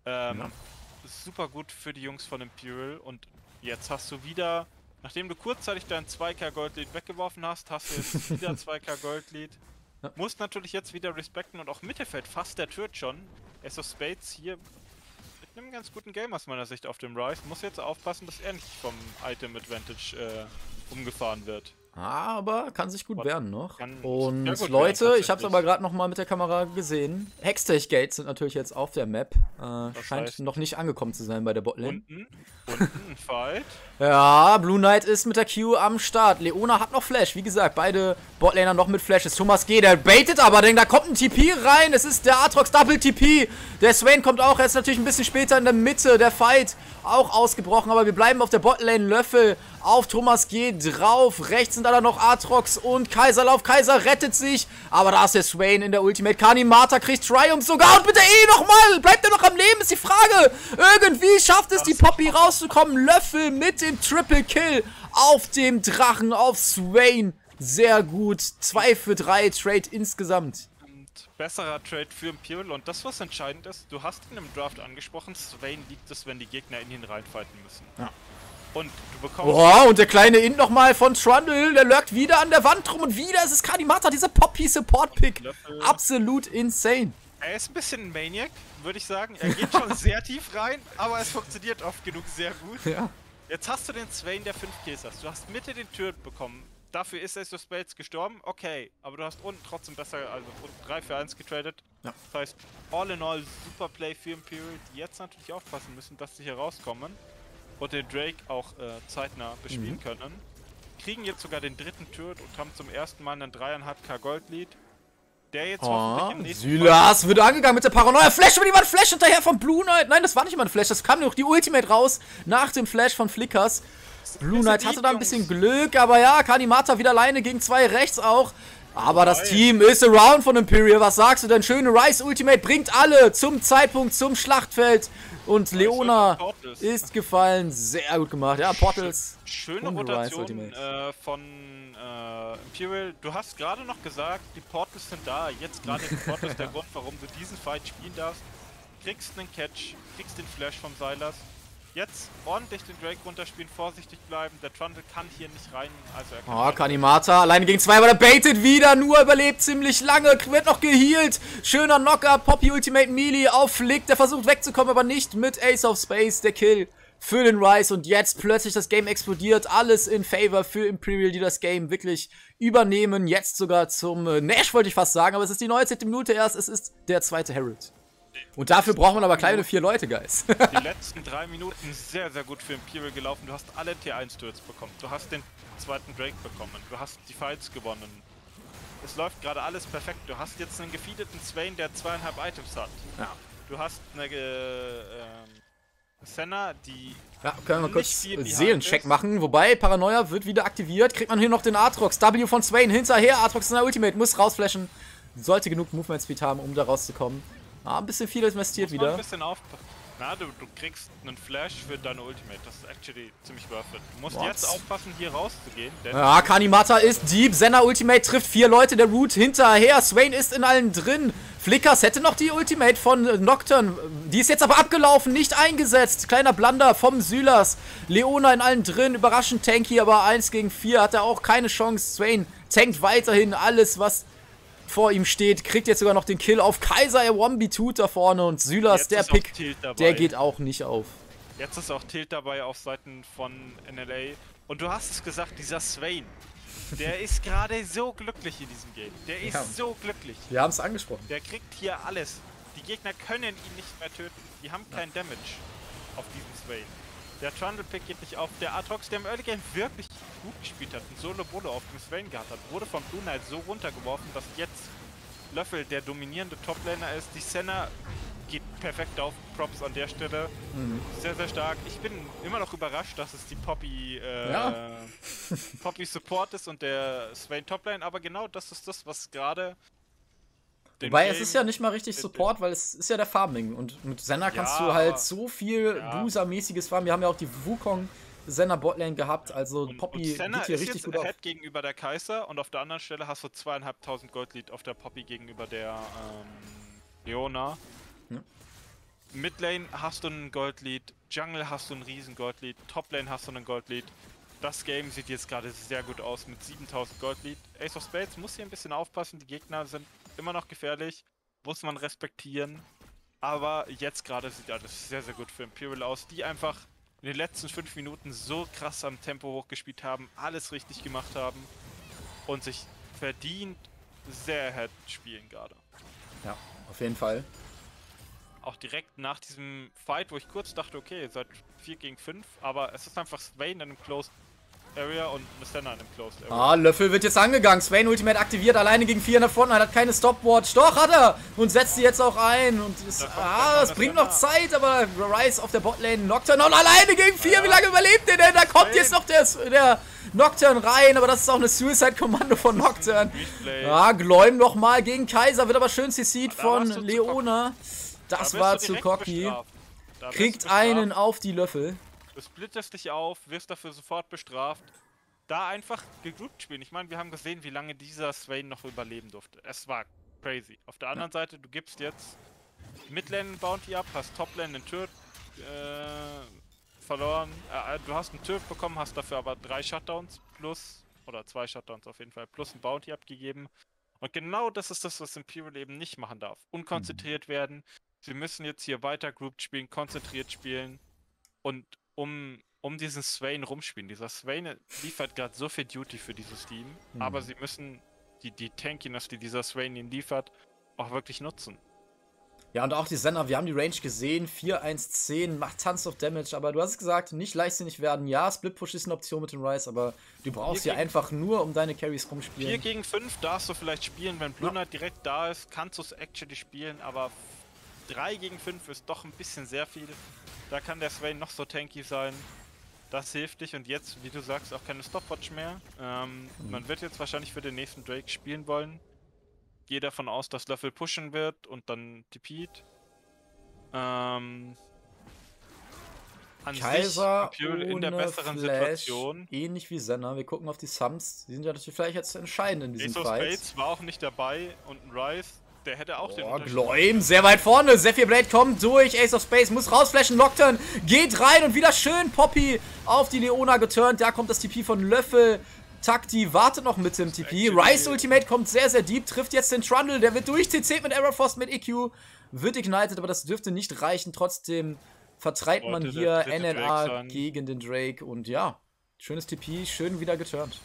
Ähm... Ja. Super gut für die Jungs von Imperial und jetzt hast du wieder, nachdem du kurzzeitig dein zwei K Goldlead weggeworfen hast, hast du jetzt wieder zwei K Goldlead. Ja. Musst natürlich jetzt wieder respekten und auch Mittelfeld fast der Tür schon. Ace of Spades hier mit einem ganz guten Game aus meiner Sicht auf dem Ryze. Muss jetzt aufpassen, dass er nicht vom Item Advantage äh, umgefahren wird. Aber kann sich gut und werden noch. Und Leute, werden, ich habe es aber gerade noch mal mit der Kamera gesehen. Hextech Gates sind natürlich jetzt auf der Map. Äh, scheint heißt? noch nicht angekommen zu sein bei der Botlane. Unten, unten, Fight. Ja, Blue Knight ist mit der Q am Start. Leona hat noch Flash. Wie gesagt, beide Botlaner noch mit Flashes. Thomas G, der baitet aber, denn da kommt ein T P rein. Es ist der Aatrox Double T P. Der Swain kommt auch. Er ist natürlich ein bisschen später in der Mitte. Der Fight auch ausgebrochen, aber wir bleiben auf der Botlane. Löffel auf Thomas G drauf. Rechts sind da noch Aatrox und Kai'Sa auf Kai'Sa rettet sich. Aber da ist der Swain in der Ultimate. Kanimata kriegt Triumph sogar. Und mit der E nochmal. Bleibt er noch am Leben, ist die Frage. Irgendwie schafft es die Poppy rauszukommen. Löffel mit dem Triple Kill auf dem Drachen, auf Swain. Sehr gut. zwei für drei Trade insgesamt. Besserer Trade für Imperial und das, was entscheidend ist, du hast ihn im Draft angesprochen, Swain liegt es, wenn die Gegner in ihn reinfighten müssen. Ja. Und du bekommst... Boah, und der kleine Int nochmal von Trundle, der lurkt wieder an der Wand rum und wieder ist es Kanimata, dieser Poppy-Support-Pick. Absolut insane. Er ist ein bisschen ein Maniac, würde ich sagen. Er geht schon sehr tief rein, aber es funktioniert oft genug sehr gut. Ja. Jetzt hast du den Swain, der fünf Kills hast. Du hast Mitte den Turret bekommen. Dafür ist Ace of Spades gestorben. Okay, aber du hast unten trotzdem besser, also unten drei für eins getradet. Ja. Das heißt, all in all, super Play für Imperial, die jetzt natürlich aufpassen müssen, dass sie hier rauskommen und den Drake auch äh, zeitnah bespielen mhm. können. Kriegen jetzt sogar den dritten Turret und haben zum ersten Mal einen drei Komma fünf K Gold-Lead. Der jetzt oh, im Sylas wird angegangen mit der Paranoia. Flash über jemand, Flash hinterher von Blue Knight. Nein, das war nicht immer ein Flash, das kam durch die Ultimate raus nach dem Flash von Flickers. Blue Knight hatte da ein bisschen Glück, aber ja, Kanimata wieder alleine gegen zwei rechts auch. Aber das Team ist around von Imperial. Was sagst du denn? Schöne Ryze Ultimate bringt alle zum Zeitpunkt zum Schlachtfeld. Und Leona ist gefallen. Sehr gut gemacht. Ja, Portals. Schöne Rotation äh, von äh, Imperial. Du hast gerade noch gesagt, die Portals sind da. Jetzt gerade die Portals der Grund, warum du diesen Fight spielen darfst. Kriegst einen Catch, kriegst den Flash vom Sylas. Jetzt ordentlich den Drake runterspielen, vorsichtig bleiben. Der Trundle kann hier nicht rein. Also er kann oh, Kanimata alleine gegen zwei, aber der baitet wieder. Nur überlebt ziemlich lange. Wird noch gehealt. Schöner Knockup. Poppy Ultimate Melee auf Flick. Der versucht wegzukommen, aber nicht mit Ace of Space. Der Kill für den Ryze. Und jetzt plötzlich das Game explodiert. Alles in Favor für Imperial, die das Game wirklich übernehmen. Jetzt sogar zum Nash, wollte ich fast sagen. Aber es ist die neunzehnte Minute erst. Es ist der zweite Herald. Und dafür braucht man aber kleine vier Leute, Guys. Die letzten drei Minuten sehr, sehr gut für Imperial gelaufen. Du hast alle Tier eins Turrets bekommen. Du hast den zweiten Drake bekommen. Du hast die Fights gewonnen. Es läuft gerade alles perfekt. Du hast jetzt einen gefeedeten Swain, der zweieinhalb Items hat. Ja. Du hast eine äh, Senna, die... Ja, können wir kurz Seelencheck machen. Wobei, Paranoia wird wieder aktiviert. Kriegt man hier noch den Aatrox. W von Swain hinterher. Aatrox in der Ultimate. Muss rausflashen. Sollte genug Movement Speed haben, um da rauszukommen. Ah, ein bisschen viel investiert wieder. Ein bisschen aufpassen. Na, du, du kriegst einen Flash für deine Ultimate. Das ist actually ziemlich worth it. Du musst What? jetzt aufpassen, hier rauszugehen. Ja, ah, Kanimata ist deep. Senna Ultimate trifft vier Leute. Der Root hinterher. Swain ist in allen drin. Flickers hätte noch die Ultimate von Nocturne. Die ist jetzt aber abgelaufen, nicht eingesetzt. Kleiner Blunder vom Sylas. Leona in allen drin. Überraschend tanky, aber eins gegen vier hat er auch keine Chance. Swain tankt weiterhin alles, was vor ihm steht, kriegt jetzt sogar noch den Kill auf Kai'Sa, er eins gegen zwei da vorne und Sylas, der Pick, der geht auch nicht auf. Jetzt ist auch Tilt dabei auf Seiten von N L A und du hast es gesagt, dieser Swain, der ist gerade so glücklich in diesem Game, der ist ja. so glücklich. Wir haben es angesprochen. Der kriegt hier alles, die Gegner können ihn nicht mehr töten, die haben kein ja. Damage auf diesen Swain. Der Trundle Pick geht nicht auf. Der Aatrox, der im Early Game wirklich gut gespielt hat, ein Solo-Bolo auf dem Swain gehabt hat, wurde von Blue Knight so runtergeworfen, dass jetzt Löffel der dominierende Toplaner ist. Die Senna geht perfekt auf. Props an der Stelle. Mhm. Sehr, sehr stark. Ich bin immer noch überrascht, dass es die Poppy äh, ja. Poppy Support ist und der Swain Toplane, aber genau das ist das, was gerade... Wobei, Game es ist ja nicht mal richtig Support, weil es ist ja der Farming. Und mit Senna ja, kannst du halt so viel ja. Bruiser-mäßiges farmen. Wir haben ja auch die Wukong-Senna-Botlane gehabt. Also und, Poppy und geht hier ist richtig jetzt gut auf. Gegenüber der Kai'Sa und auf der anderen Stelle hast du zweieinhalbtausend Gold-Lead auf der Poppy gegenüber der ähm, Leona. Ja. Midlane hast du einen Gold-Lead, Jungle hast du einen riesen Gold-Lead, Toplane hast du einen Gold-Lead. Das Game sieht jetzt gerade sehr gut aus mit siebentausend Gold-Lead. Ace of Spades muss hier ein bisschen aufpassen, die Gegner sind immer noch gefährlich, muss man respektieren, aber jetzt gerade sieht alles sehr, sehr gut für Imperial aus, die einfach in den letzten fünf Minuten so krass am Tempo hochgespielt haben, alles richtig gemacht haben und sich verdient sehr hart spielen gerade. Ja, auf jeden Fall. Auch direkt nach diesem Fight, wo ich kurz dachte, okay, seit vier gegen fünf, aber es ist einfach Swain in einem Close Area und Senna in dem Closed Area. Ah, Löffel wird jetzt angegangen. Swain Ultimate aktiviert, alleine gegen vier in der Frontline, hat keine Stopwatch. Doch, hat er! Und setzt sie jetzt auch ein. Und ist, ah, es bringt noch Zeit, aber Ryze auf der Botlane, Nocturne und alleine gegen vier. Ja. Wie lange überlebt der denn? Da kommt Swain. Jetzt noch der, der Nocturne rein, aber das ist auch eine Suicide-Kommando von Nocturne. Ah, Gloem nochmal gegen Kai'Sa, wird aber schön C C'd von Leona. Das da war zu cocky. Kriegt einen auf die Löffel. Du splittest dich auf, wirst dafür sofort bestraft. Da einfach gegroupt spielen. Ich meine, wir haben gesehen, wie lange dieser Swain noch überleben durfte. Es war crazy. Auf der anderen Seite, du gibst jetzt Midlane Bounty ab, hast Toplane den Turret äh, verloren. Äh, du hast einen Turret bekommen, hast dafür aber drei Shutdowns plus, oder zwei Shutdowns auf jeden Fall, plus ein Bounty abgegeben. Und genau das ist das, was Imperial eben nicht machen darf. Unkonzentriert mhm. werden. Sie müssen jetzt hier weiter grouped spielen, konzentriert spielen und um, um diesen Swain rumspielen. Dieser Swain liefert gerade so viel Duty für dieses Team, mhm. aber sie müssen die, die Tankiness, die dieser Swain ihnen liefert, auch wirklich nutzen. Ja, und auch die Senna, wir haben die Range gesehen, vier eins zehn, macht tons of Damage, aber du hast es gesagt, nicht leichtsinnig werden. Ja, Split Push ist eine Option mit dem Ryze, aber du brauchst sie einfach nur, um deine Carries rumspielen. vier gegen fünf darfst du vielleicht spielen, wenn Blue Knight ja. direkt da ist, kannst du es actually spielen, aber drei gegen fünf ist doch ein bisschen sehr viel. Da kann der Swain noch so tanky sein, das hilft dich und jetzt, wie du sagst, auch keine Stopwatch mehr. Ähm, mhm. Man wird jetzt wahrscheinlich für den nächsten Drake spielen wollen. Gehe davon aus, dass Löffel pushen wird und dann T P't. Ähm, an Kai'Sa sich in der besseren Flash, Situation. Ähnlich wie Senna. Wir gucken auf die Sums. Die sind ja natürlich vielleicht jetzt entscheidend in diesem Fight. Ace of Space war auch nicht dabei und ein Ryze, der hätte auch Boah, den Gloem sehr weit vorne. Zephyr Blade kommt durch. Ace of Space muss rausflashen. Nocturne geht rein und wieder schön Poppy auf die Leona geturnt. Da kommt das T P von Löffel. Takti wartet noch mit dem T P. Ryze Ultimate kommt sehr, sehr deep. Trifft jetzt den Trundle. Der wird durch T C mit Aeroforce, mit E Q. Wird ignited, aber das dürfte nicht reichen. Trotzdem vertreibt man hier N N A gegen den Drake. Und ja, schönes T P. Schön wieder geturnt.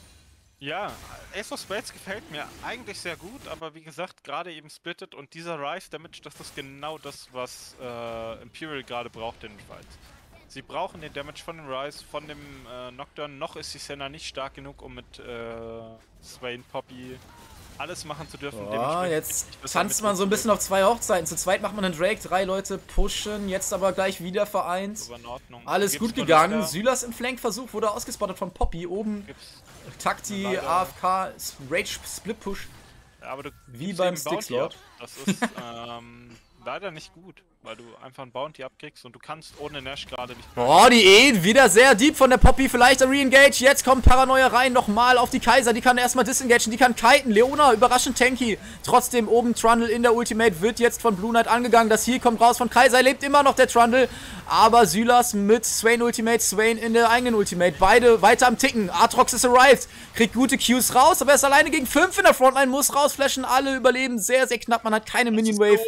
Ja, Ace of Spades gefällt mir eigentlich sehr gut. Aber wie gesagt, gerade eben splittet. Und dieser Ryze Damage, das ist genau das, was äh, Imperial gerade braucht in den Fight. Sie brauchen den Damage von dem Ryze, von dem äh, Nocturne, noch ist die Senna nicht stark genug, um mit äh, Swain, Poppy alles machen zu dürfen. Boah, jetzt tanzt man so ein bisschen auf zwei Hochzeiten. Zu zweit macht man einen Drake, drei Leute pushen, jetzt aber gleich wieder vereint. Alles gut gegangen. Sylas im Flankversuch wurde ausgespottet von Poppy. Oben Takti, A F K, Rage, Split Push. Ja, aber du wie beim Stickslord. Das ist ähm, leider nicht gut, weil du einfach einen Bounty abkriegst und du kannst ohne Nash gerade nicht... Boah, die E wieder sehr deep von der Poppy, vielleicht ein Re-Engage, jetzt kommt Paranoia rein, nochmal auf die Kai'Sa, die kann erstmal disengagen, die kann kiten, Leona überraschend tanky, trotzdem oben Trundle in der Ultimate, wird jetzt von Blue Knight angegangen, das Heal kommt raus von Kai'Sa, lebt immer noch der Trundle, aber Sylas mit Swain Ultimate, Swain in der eigenen Ultimate, beide weiter am Ticken, Aatrox ist arrived, kriegt gute Qs raus, aber er ist alleine gegen fünf in der Frontline, muss rausflashen, alle überleben, sehr, sehr knapp, man hat keine Minion Wave.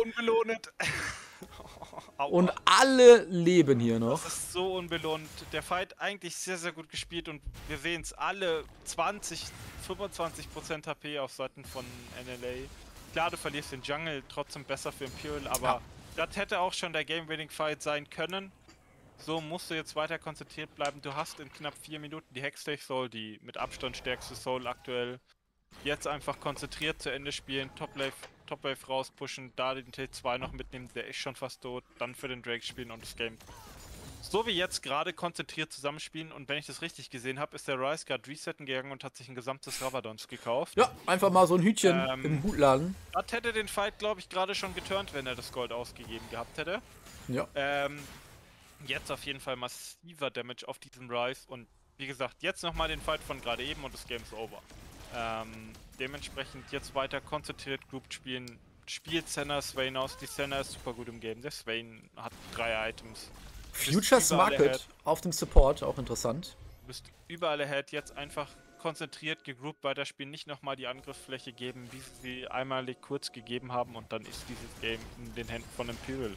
Aua. Und alle leben hier noch. Das ist so unbelohnt. Der Fight eigentlich sehr, sehr gut gespielt und wir sehen es alle. zwanzig, fünfundzwanzig Prozent H P auf Seiten von N L A. Klar, du verlierst den Jungle, trotzdem besser für Imperial, aber ja. das hätte auch schon der Game-Winning-Fight sein können. So musst du jetzt weiter konzentriert bleiben. Du hast in knapp vier Minuten die Hextech-Soul, die mit Abstand stärkste Soul aktuell. Jetzt einfach konzentriert zu Ende spielen, Top-Wave Top rauspushen, da den T zwei noch mitnehmen, der ist schon fast tot, dann für den Drake spielen und das Game. So wie jetzt gerade konzentriert zusammenspielen und wenn ich das richtig gesehen habe, ist der Ryze gerade resetten gegangen und hat sich ein gesamtes Rabadons gekauft. Ja, einfach mal so ein Hütchen ähm, im Hutladen. Das hätte den Fight, glaube ich, gerade schon geturnt, wenn er das Gold ausgegeben gehabt hätte. Ja. Ähm, jetzt auf jeden Fall massiver Damage auf diesen Ryze und wie gesagt, jetzt nochmal den Fight von gerade eben und das Game ist over. Ähm, dementsprechend jetzt weiter konzentriert grouped spielen, spielt Senna Swain aus, die Senna ist super gut im Game, der Swain hat drei Items. Futures Market auf dem Support, auch interessant. Du bist überall ahead, jetzt einfach konzentriert, gegroupt weiterspielen, nicht nochmal die Angriffsfläche geben, wie sie einmalig kurz gegeben haben und dann ist dieses Game in den Händen von Imperial.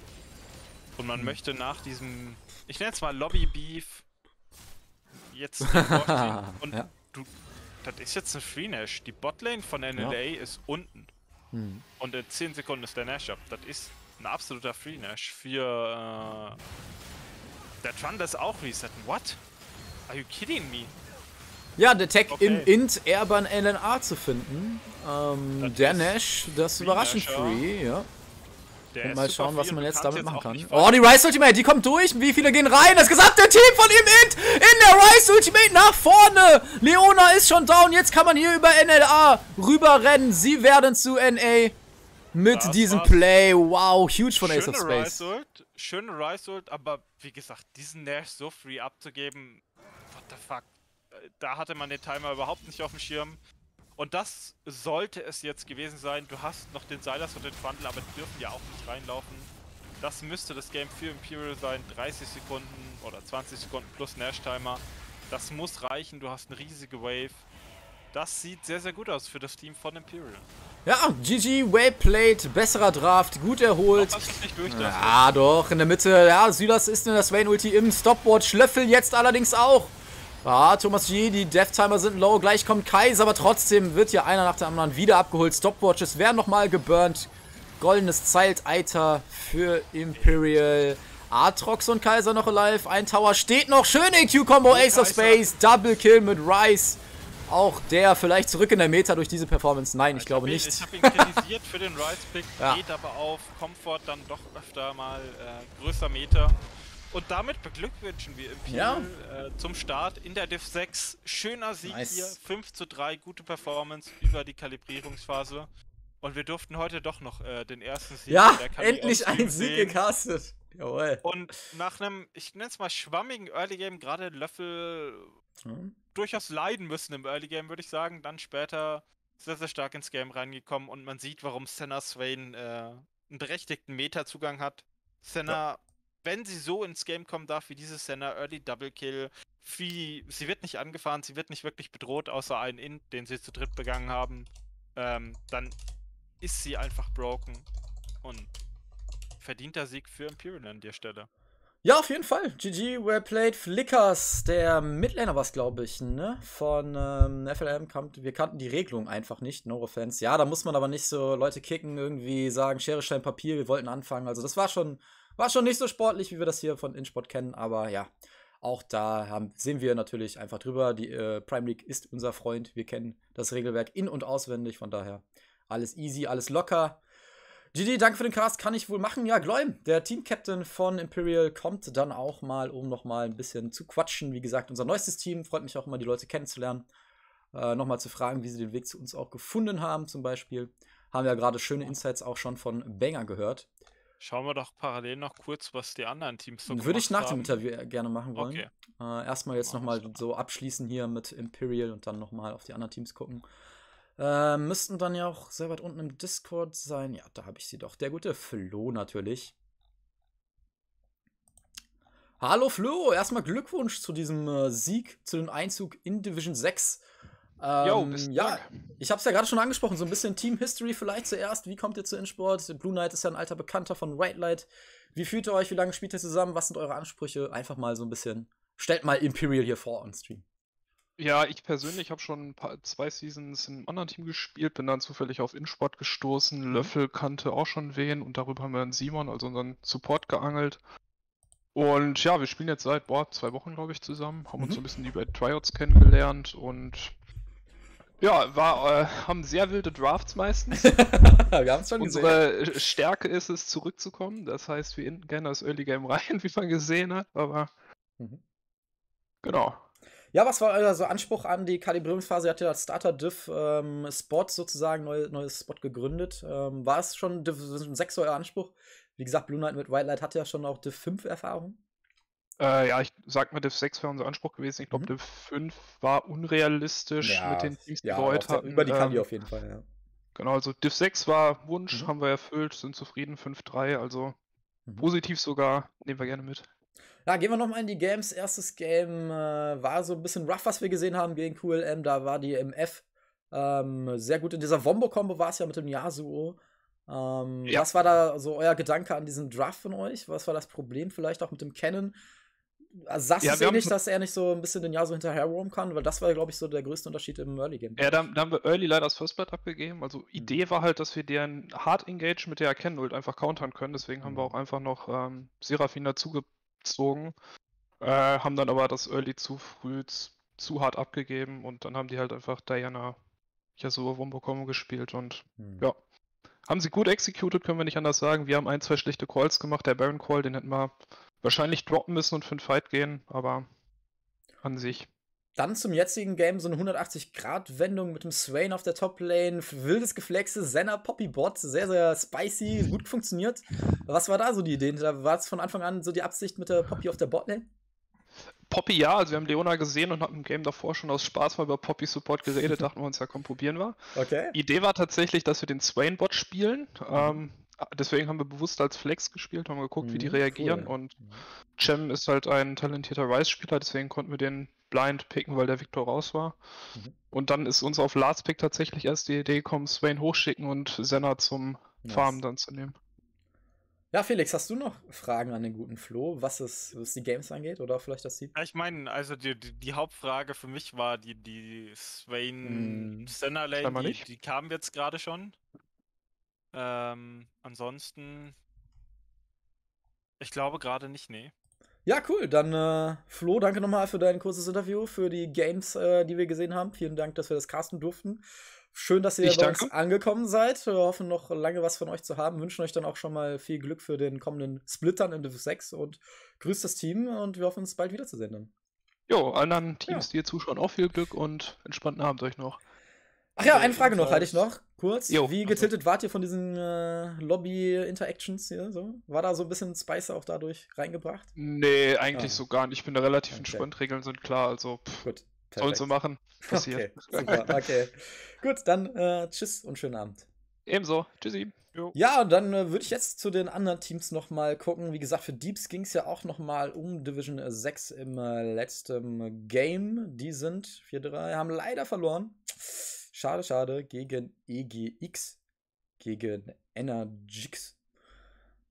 Und man mhm. möchte nach diesem, ich nenne es mal Lobby-Beef, jetzt und ja. du... Das ist jetzt ein Free Nash. Die Botlane von N L A ja. ist unten. Hm. Und in zehn Sekunden ist der Nash ab. Das ist ein absoluter Free Nash für... Äh, der Trundle ist auch resetten. What? Are you kidding me? Ja, der Tech okay. im Int Airban L N A zu finden. Ähm, der Nash, das ist überraschend free, ja. Und mal schauen, was man jetzt damit machen kann. Oh, die Ryze Ultimate, die kommt durch. Wie viele gehen rein? Das gesamte Team von ihm in, in der Ryze Ultimate nach vorne. Leona ist schon down. Jetzt kann man hier über N L A rüberrennen. Sie werden zu N A mit das diesem Play. Wow, huge von Ace of Space. Schöne Ryze Ult, aber wie gesagt, diesen Nash so free abzugeben. What the fuck? Da hatte man den Timer überhaupt nicht auf dem Schirm. Und das sollte es jetzt gewesen sein. Du hast noch den Sylas und den Trundle, aber die dürfen ja auch nicht reinlaufen. Das müsste das Game für Imperial sein. dreißig Sekunden oder zwanzig Sekunden plus Nash-Timer. Das muss reichen. Du hast eine riesige Wave. Das sieht sehr, sehr gut aus für das Team von Imperial. Ja, G G, well played, besserer Draft, gut erholt. Doch, nicht durch, ja, doch, in der Mitte, ja, Sylas ist in der Swain-Ulti im Stopwatch, Löffel jetzt allerdings auch. Ah, Thomas G, die Death-Timer sind low, gleich kommt Kai'Sa, aber trotzdem wird hier einer nach dem anderen wieder abgeholt. Stopwatches werden nochmal geburnt. Goldenes Zeitalter für Imperial. Aatrox und Kai'Sa noch alive, ein Tower steht noch, schön E Q-Combo, Ace of Space, Double Kill mit Ryze. Auch der vielleicht zurück in der Meta durch diese Performance. Nein, ich, ich glaube ihn, nicht. Ich habe ihn kritisiert für den Ryze-Pick, ja. Geht aber auf Comfort dann doch öfter mal äh, größer Meter. Und damit beglückwünschen wir Imperial ja. äh, zum Start in der Div sechs. Schöner Sieg nice. Hier, fünf zu drei, gute Performance über die Kalibrierungsphase. Und wir durften heute doch noch äh, den ersten Sieg. Ja, der endlich ein Sieg sehen. Gecastet. Jawohl. Und nach einem, ich nenne es mal schwammigen Early Game, gerade Löffel... Hm. durchaus leiden müssen im Early Game, würde ich sagen. Dann später sehr, sehr stark ins Game reingekommen und man sieht, warum Senna Swain äh, einen berechtigten Meta-Zugang hat. Senna, ja. wenn sie so ins Game kommen darf wie diese Senna, Early Double Kill, viel, sie wird nicht angefahren, sie wird nicht wirklich bedroht, außer einen Int, den sie zu dritt begangen haben. Ähm, dann ist sie einfach broken und verdienter Sieg für Imperial an der Stelle. Ja, auf jeden Fall. G G, well played. Flickers, der Midlaner war es, glaube ich, ne? Von ähm, F L M kommt. Wir kannten die Regelung einfach nicht, no offense. Ja, da muss man aber nicht so Leute kicken, irgendwie sagen, Schere, Stein, Papier, wir wollten anfangen. Also das war schon, war schon nicht so sportlich, wie wir das hier von InSport kennen, aber ja, auch da haben, sehen wir natürlich einfach drüber. Die äh, Prime League ist unser Freund. Wir kennen das Regelwerk in- und auswendig, von daher alles easy, alles locker. G G, danke für den Cast, kann ich wohl machen. Ja, Gloem, der Team-Captain von Imperial, kommt dann auch mal, um nochmal ein bisschen zu quatschen. Wie gesagt, unser neuestes Team, freut mich auch immer, die Leute kennenzulernen. Äh, nochmal zu fragen, wie sie den Weg zu uns auch gefunden haben, zum Beispiel. Haben wir ja gerade schöne Insights auch schon von Banger gehört. Schauen wir doch parallel noch kurz, was die anderen Teams so gemacht haben. Würde ich nach dem Interview gerne machen wollen. Okay. Äh, erstmal jetzt nochmal so abschließen hier mit Imperial und dann nochmal auf die anderen Teams gucken. Äh, müssten dann ja auch sehr weit unten im Discord sein. Ja, da habe ich sie doch. Der gute Flo natürlich. Hallo Flo, erstmal Glückwunsch zu diesem äh, Sieg, zu dem Einzug in Division sechs. Ähm, Yo, bis ja, ich habe es ja gerade schon angesprochen, so ein bisschen Team History vielleicht zuerst. Wie kommt ihr zu InSport? Blue Knight ist ja ein alter Bekannter von White Light. Wie fühlt ihr euch? Wie lange spielt ihr zusammen? Was sind eure Ansprüche? Einfach mal so ein bisschen, stellt mal Imperial hier vor on Stream. Ja, ich persönlich habe schon ein paar, zwei Seasons in einem anderen Team gespielt, bin dann zufällig auf InSport gestoßen, Löffel kannte auch schon wen und darüber haben wir einen Simon, also unseren Support, geangelt. Und ja, wir spielen jetzt seit boah, zwei Wochen, glaube ich, zusammen, haben mhm. uns so ein bisschen über Tryouts kennengelernt und ja, war, äh, haben sehr wilde Drafts meistens. Wir haben es schon Unsere gesehen. Stärke ist es, zurückzukommen, das heißt, wir enden gerne das Early Game rein, wie man gesehen hat, aber mhm. genau. Ja, was war euer so Anspruch an die Kalibrierungsphase? Ihr habt ja als Starter-Div-Spot ähm, sozusagen, neues, neues Spot gegründet. Ähm, war es schon Div sechs euer Anspruch? Wie gesagt, Blue Knight mit White Light hat ja schon auch Div fünf Erfahrung. Äh, ja, ich sag mal, Div sechs wäre unser Anspruch gewesen. Ich glaube, mhm. Div fünf war unrealistisch ja, mit den Teams, die ja, wir heute hatten. Über die Kali ähm, auf jeden Fall, ja. Genau, also Div sechs war Wunsch, mhm. haben wir erfüllt, sind zufrieden, fünf drei, also mhm. positiv sogar, nehmen wir gerne mit. Ja, gehen wir nochmal in die Games. Erstes Game äh, war so ein bisschen rough, was wir gesehen haben gegen Q L M. Da war die M F ähm, sehr gut. In dieser Wombo-Kombo war es ja mit dem Yasuo. Ähm, ja. Was war da so euer Gedanke an diesem Draft von euch? Was war das Problem vielleicht auch mit dem Cannon? Also sagst ja, du eh nicht, dass er nicht so ein bisschen den Yasuo hinterher roam kann? Weil das war, glaube ich, so der größte Unterschied im Early-Game. Ja, da, da haben wir Early leider das First Blood abgegeben. Also Idee war halt, dass wir deren Hard Engage mit der Cannon-Ult einfach countern können. Deswegen haben wir auch einfach noch ähm, Seraphine dazugebracht. Gezogen, äh, haben dann aber das Early zu früh zu hart abgegeben und dann haben die halt einfach Diana Yasuo Wombo-Kombo gespielt und hm. ja, haben sie gut executed, können wir nicht anders sagen. Wir haben ein, zwei schlechte Calls gemacht, der Baron Call, den hätten wir wahrscheinlich droppen müssen und für einen Fight gehen, aber an sich. Dann zum jetzigen Game so eine hundertachtzig Grad Wendung mit dem Swain auf der Top-Lane, wildes Geflexe, Senna, Poppy-Bot, sehr, sehr spicy, gut funktioniert. Was war da so die Idee? War es von Anfang an so die Absicht mit der Poppy auf der Botlane? Poppy ja, also wir haben Leona gesehen und haben im Game davor schon aus Spaß mal über Poppy-Support geredet, dachten wir uns, ja komm, probieren wir. Okay. Idee war tatsächlich, dass wir den Swain-Bot spielen, mhm. ähm, deswegen haben wir bewusst als Flex gespielt, haben geguckt, mhm, wie die reagieren cool. und Cem ist halt ein talentierter Ryze-Spieler, deswegen konnten wir den blind picken, weil der Viktor raus war. Mhm. Und dann ist uns auf Last Pick tatsächlich erst die Idee gekommen, Swain hochschicken und Senna zum nice. Farmen dann zu nehmen. Ja, Felix, hast du noch Fragen an den guten Flo, was es was die Games angeht oder vielleicht das Team? Ja, ich meine, also die, die, die Hauptfrage für mich war die, die Swain mm. Senna Lane, die, die kamen jetzt gerade schon. Ähm, ansonsten, ich glaube gerade nicht, nee. Ja, cool, dann äh, Flo, danke nochmal für dein kurzes Interview, für die Games, äh, die wir gesehen haben. Vielen Dank, dass wir das casten durften. Schön, dass ihr ich bei danke. uns angekommen seid. Wir hoffen noch lange was von euch zu haben. Wünschen euch dann auch schon mal viel Glück für den kommenden Splittern in Div sechs und grüßt das Team und wir hoffen uns bald wiederzusehen dann. Jo, anderen Teams, ja. die ihr zuschauen, auch viel Glück und entspannten Abend euch noch. Ach ja, eine Frage noch, hatte ich noch, kurz. Jo, Wie getiltet also. wart ihr von diesen äh, Lobby-Interactions hier? So? War da so ein bisschen Spice auch dadurch reingebracht? Nee, eigentlich ah. so gar nicht. Ich bin da relativ okay. entspannt, Regeln sind klar, also pff. Gut. Sollen sie machen. Passiert. Okay, super, okay. Gut, dann äh, tschüss und schönen Abend. Ebenso. Tschüssi. Jo. Ja, und dann äh, würde ich jetzt zu den anderen Teams nochmal gucken. Wie gesagt, für Deeps ging es ja auch nochmal um Division sechs im äh, letzten Game. Die sind vier drei, haben leider verloren. Schade, schade. Gegen E G X. Gegen Energix.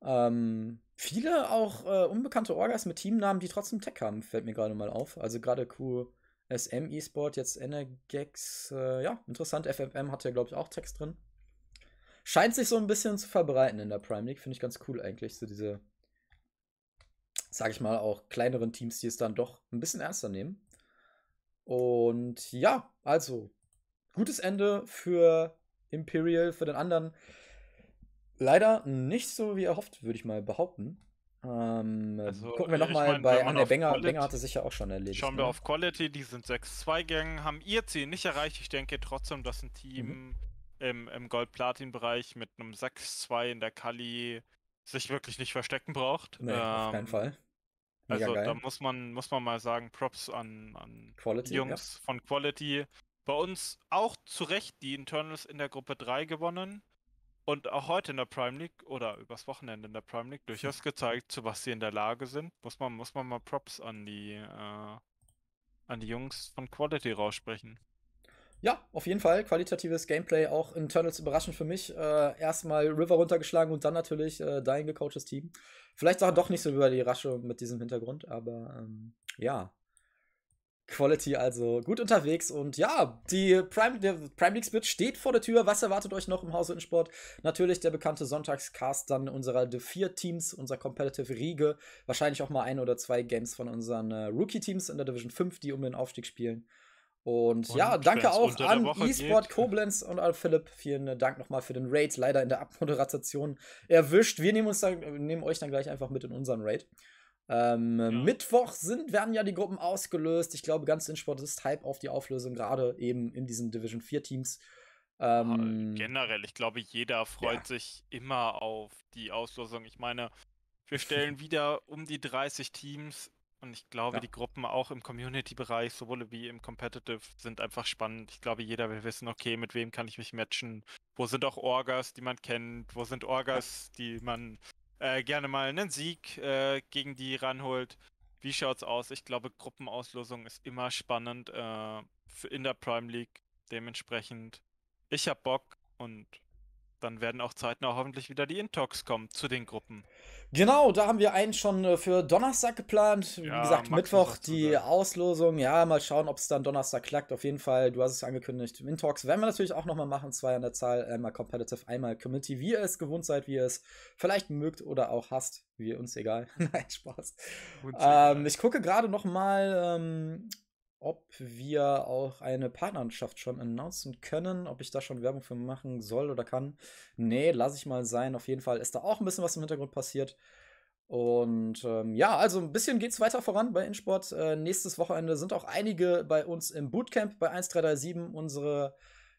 Ähm... Viele auch äh, unbekannte Orgas mit Teamnamen, die trotzdem Tech haben, fällt mir gerade mal auf. Also gerade Q S M eSport, jetzt Energix, äh, ja, interessant. F F M hat ja, glaube ich, auch Text drin. Scheint sich so ein bisschen zu verbreiten in der Prime League. Finde ich ganz cool eigentlich, so diese, sage ich mal, auch kleineren Teams, die es dann doch ein bisschen ernster nehmen. Und ja, also, gutes Ende für Imperial, für den anderen. Leider nicht so wie erhofft, würde ich mal behaupten. Ähm, also, gucken wir nochmal bei an der Banger. Banger hatte sich ja auch schon erledigt. Schauen wir ne? auf Quality, die sind sechs zwei gegangen, haben ihr Ziel nicht erreicht. Ich denke trotzdem, dass ein Team mhm. im, im Gold-Platin-Bereich mit einem sechs zwei in der Kali sich wirklich nicht verstecken braucht. Nee, ähm, auf keinen Fall. Mega also geil. Da muss man, muss man mal sagen, Props an, an Quality, Jungs ja. von Quality. Bei uns auch zu Recht die Internals in der Gruppe drei gewonnen. Und auch heute in der Prime League oder übers Wochenende in der Prime League durchaus gezeigt, zu was sie in der Lage sind. Muss man, muss man mal Props an die, äh, an die Jungs von Quality raussprechen. Ja, auf jeden Fall. Qualitatives Gameplay, auch Internals überraschend für mich. Äh, erstmal River runtergeschlagen und dann natürlich äh, dein gecoachtes Team. Vielleicht auch doch nicht so über die Rasche mit diesem Hintergrund, aber ähm, ja. Quality also gut unterwegs und ja, die Prime, der Prime League Split steht vor der Tür. Was erwartet euch noch im Hause InSport? Natürlich der bekannte Sonntagscast dann unserer Div vier Teams, unserer Competitive Riege. Wahrscheinlich auch mal ein oder zwei Games von unseren äh, Rookie-Teams in der Division fünf, die um den Aufstieg spielen. Und, und ja, danke auch an eSport Koblenz und an Philipp. Vielen Dank nochmal für den Raid. Leider in der Abmoderation erwischt. Wir nehmen, uns dann, nehmen euch dann gleich einfach mit in unseren Raid. Ähm, ja. Mittwoch sind, werden ja die Gruppen ausgelöst. Ich glaube, ganz InSport ist Hype auf die Auflösung, gerade eben in diesen Division vier Teams. Ähm, ja, generell, ich glaube, jeder freut ja. sich immer auf die Auslosung. Ich meine, wir stellen wieder um die dreißig Teams und ich glaube, ja. die Gruppen auch im Community-Bereich, sowohl wie im Competitive, sind einfach spannend. Ich glaube, jeder will wissen, okay, mit wem kann ich mich matchen? Wo sind auch Orgas, die man kennt? Wo sind Orgas, die man... Äh, gerne mal einen Sieg äh, gegen die ranholt. Wie schaut's aus? Ich glaube, Gruppenauslosung ist immer spannend äh, für in der Prime League. Dementsprechend, ich hab Bock und dann werden auch zeitnah hoffentlich wieder die Intox kommen zu den Gruppen. Genau, da haben wir einen schon für Donnerstag geplant. Wie ja, gesagt, Max Mittwoch die Auslosung. Ja, mal schauen, ob es dann Donnerstag klackt. Auf jeden Fall, du hast es angekündigt. Intox werden wir natürlich auch nochmal machen. Zwei an der Zahl. Einmal Competitive, einmal Community. Wie ihr es gewohnt seid, wie ihr es vielleicht mögt oder auch hasst. Wie uns egal. Nein, Spaß. Ähm, ich gucke gerade nochmal, ähm, ob wir auch eine Partnerschaft schon announcen können, ob ich da schon Werbung für machen soll oder kann. Nee, lasse ich mal sein. Auf jeden Fall ist da auch ein bisschen was im Hintergrund passiert. Und ähm, ja, also ein bisschen geht es weiter voran bei InSport. Äh, nächstes Wochenende sind auch einige bei uns im Bootcamp bei eins drei drei sieben, unsere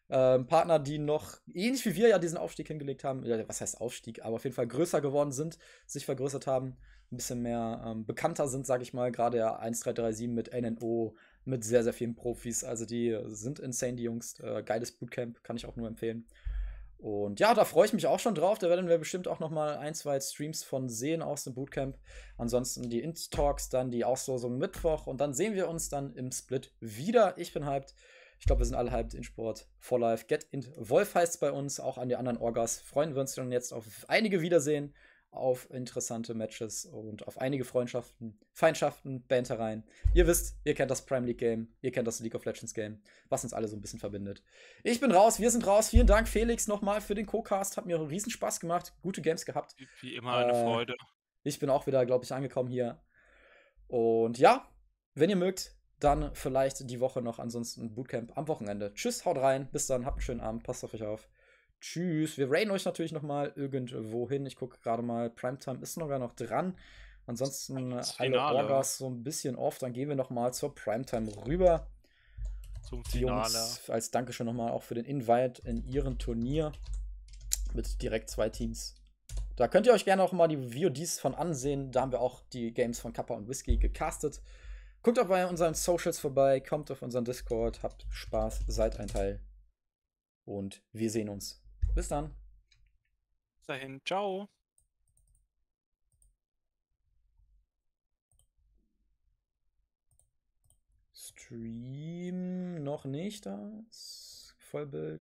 äh, Partner, die noch ähnlich wie wir ja diesen Aufstieg hingelegt haben. Ja, was heißt Aufstieg? Aber auf jeden Fall größer geworden sind, sich vergrößert haben, ein bisschen mehr ähm, bekannter sind, sage ich mal. Gerade ja eins drei drei sieben mit N N O, mit sehr, sehr vielen Profis. Also die sind insane, die Jungs. Äh, geiles Bootcamp, kann ich auch nur empfehlen. Und ja, da freue ich mich auch schon drauf. Da werden wir bestimmt auch noch mal ein, zwei Streams von sehen aus dem Bootcamp. Ansonsten die Int-Talks, dann die Auslosung Mittwoch. Und dann sehen wir uns dann im Split wieder. Ich bin hyped. Ich glaube, wir sind alle hyped. InSport for Life. Get Int Wolf heißt es bei uns. Auch an die anderen Orgas. Freuen wir uns schon jetzt auf einige Wiedersehen, auf interessante Matches und auf einige Freundschaften, Feindschaften, Bantereien. Ihr wisst, ihr kennt das Prime League Game, ihr kennt das League of Legends Game, was uns alle so ein bisschen verbindet. Ich bin raus, wir sind raus. Vielen Dank, Felix, nochmal für den Co-Cast. Hat mir einen riesen Spaß gemacht. Gute Games gehabt. Wie immer eine äh, Freude. Ich bin auch wieder, glaube ich, angekommen hier. Und ja, wenn ihr mögt, dann vielleicht die Woche noch. Ansonsten Bootcamp am Wochenende. Tschüss, haut rein. Bis dann, habt einen schönen Abend. Passt auf euch auf. Tschüss. Wir raiden euch natürlich noch mal irgendwo hin. Ich gucke gerade mal. Primetime ist sogar noch dran. Ansonsten alle Orgas so ein bisschen off. Dann gehen wir noch mal zur Primetime rüber. Zum Finale. Die Jungs, als Dankeschön noch mal auch für den Invite in ihren Turnier mit direkt zwei Teams. Da könnt ihr euch gerne auch mal die V O Ds von ansehen. Da haben wir auch die Games von Kappa und Whisky gecastet. Guckt auch bei unseren Socials vorbei. Kommt auf unseren Discord. Habt Spaß. Seid ein Teil. Und wir sehen uns. Bis dann. Bis dahin. Ciao. Stream noch nicht da. Vollbild.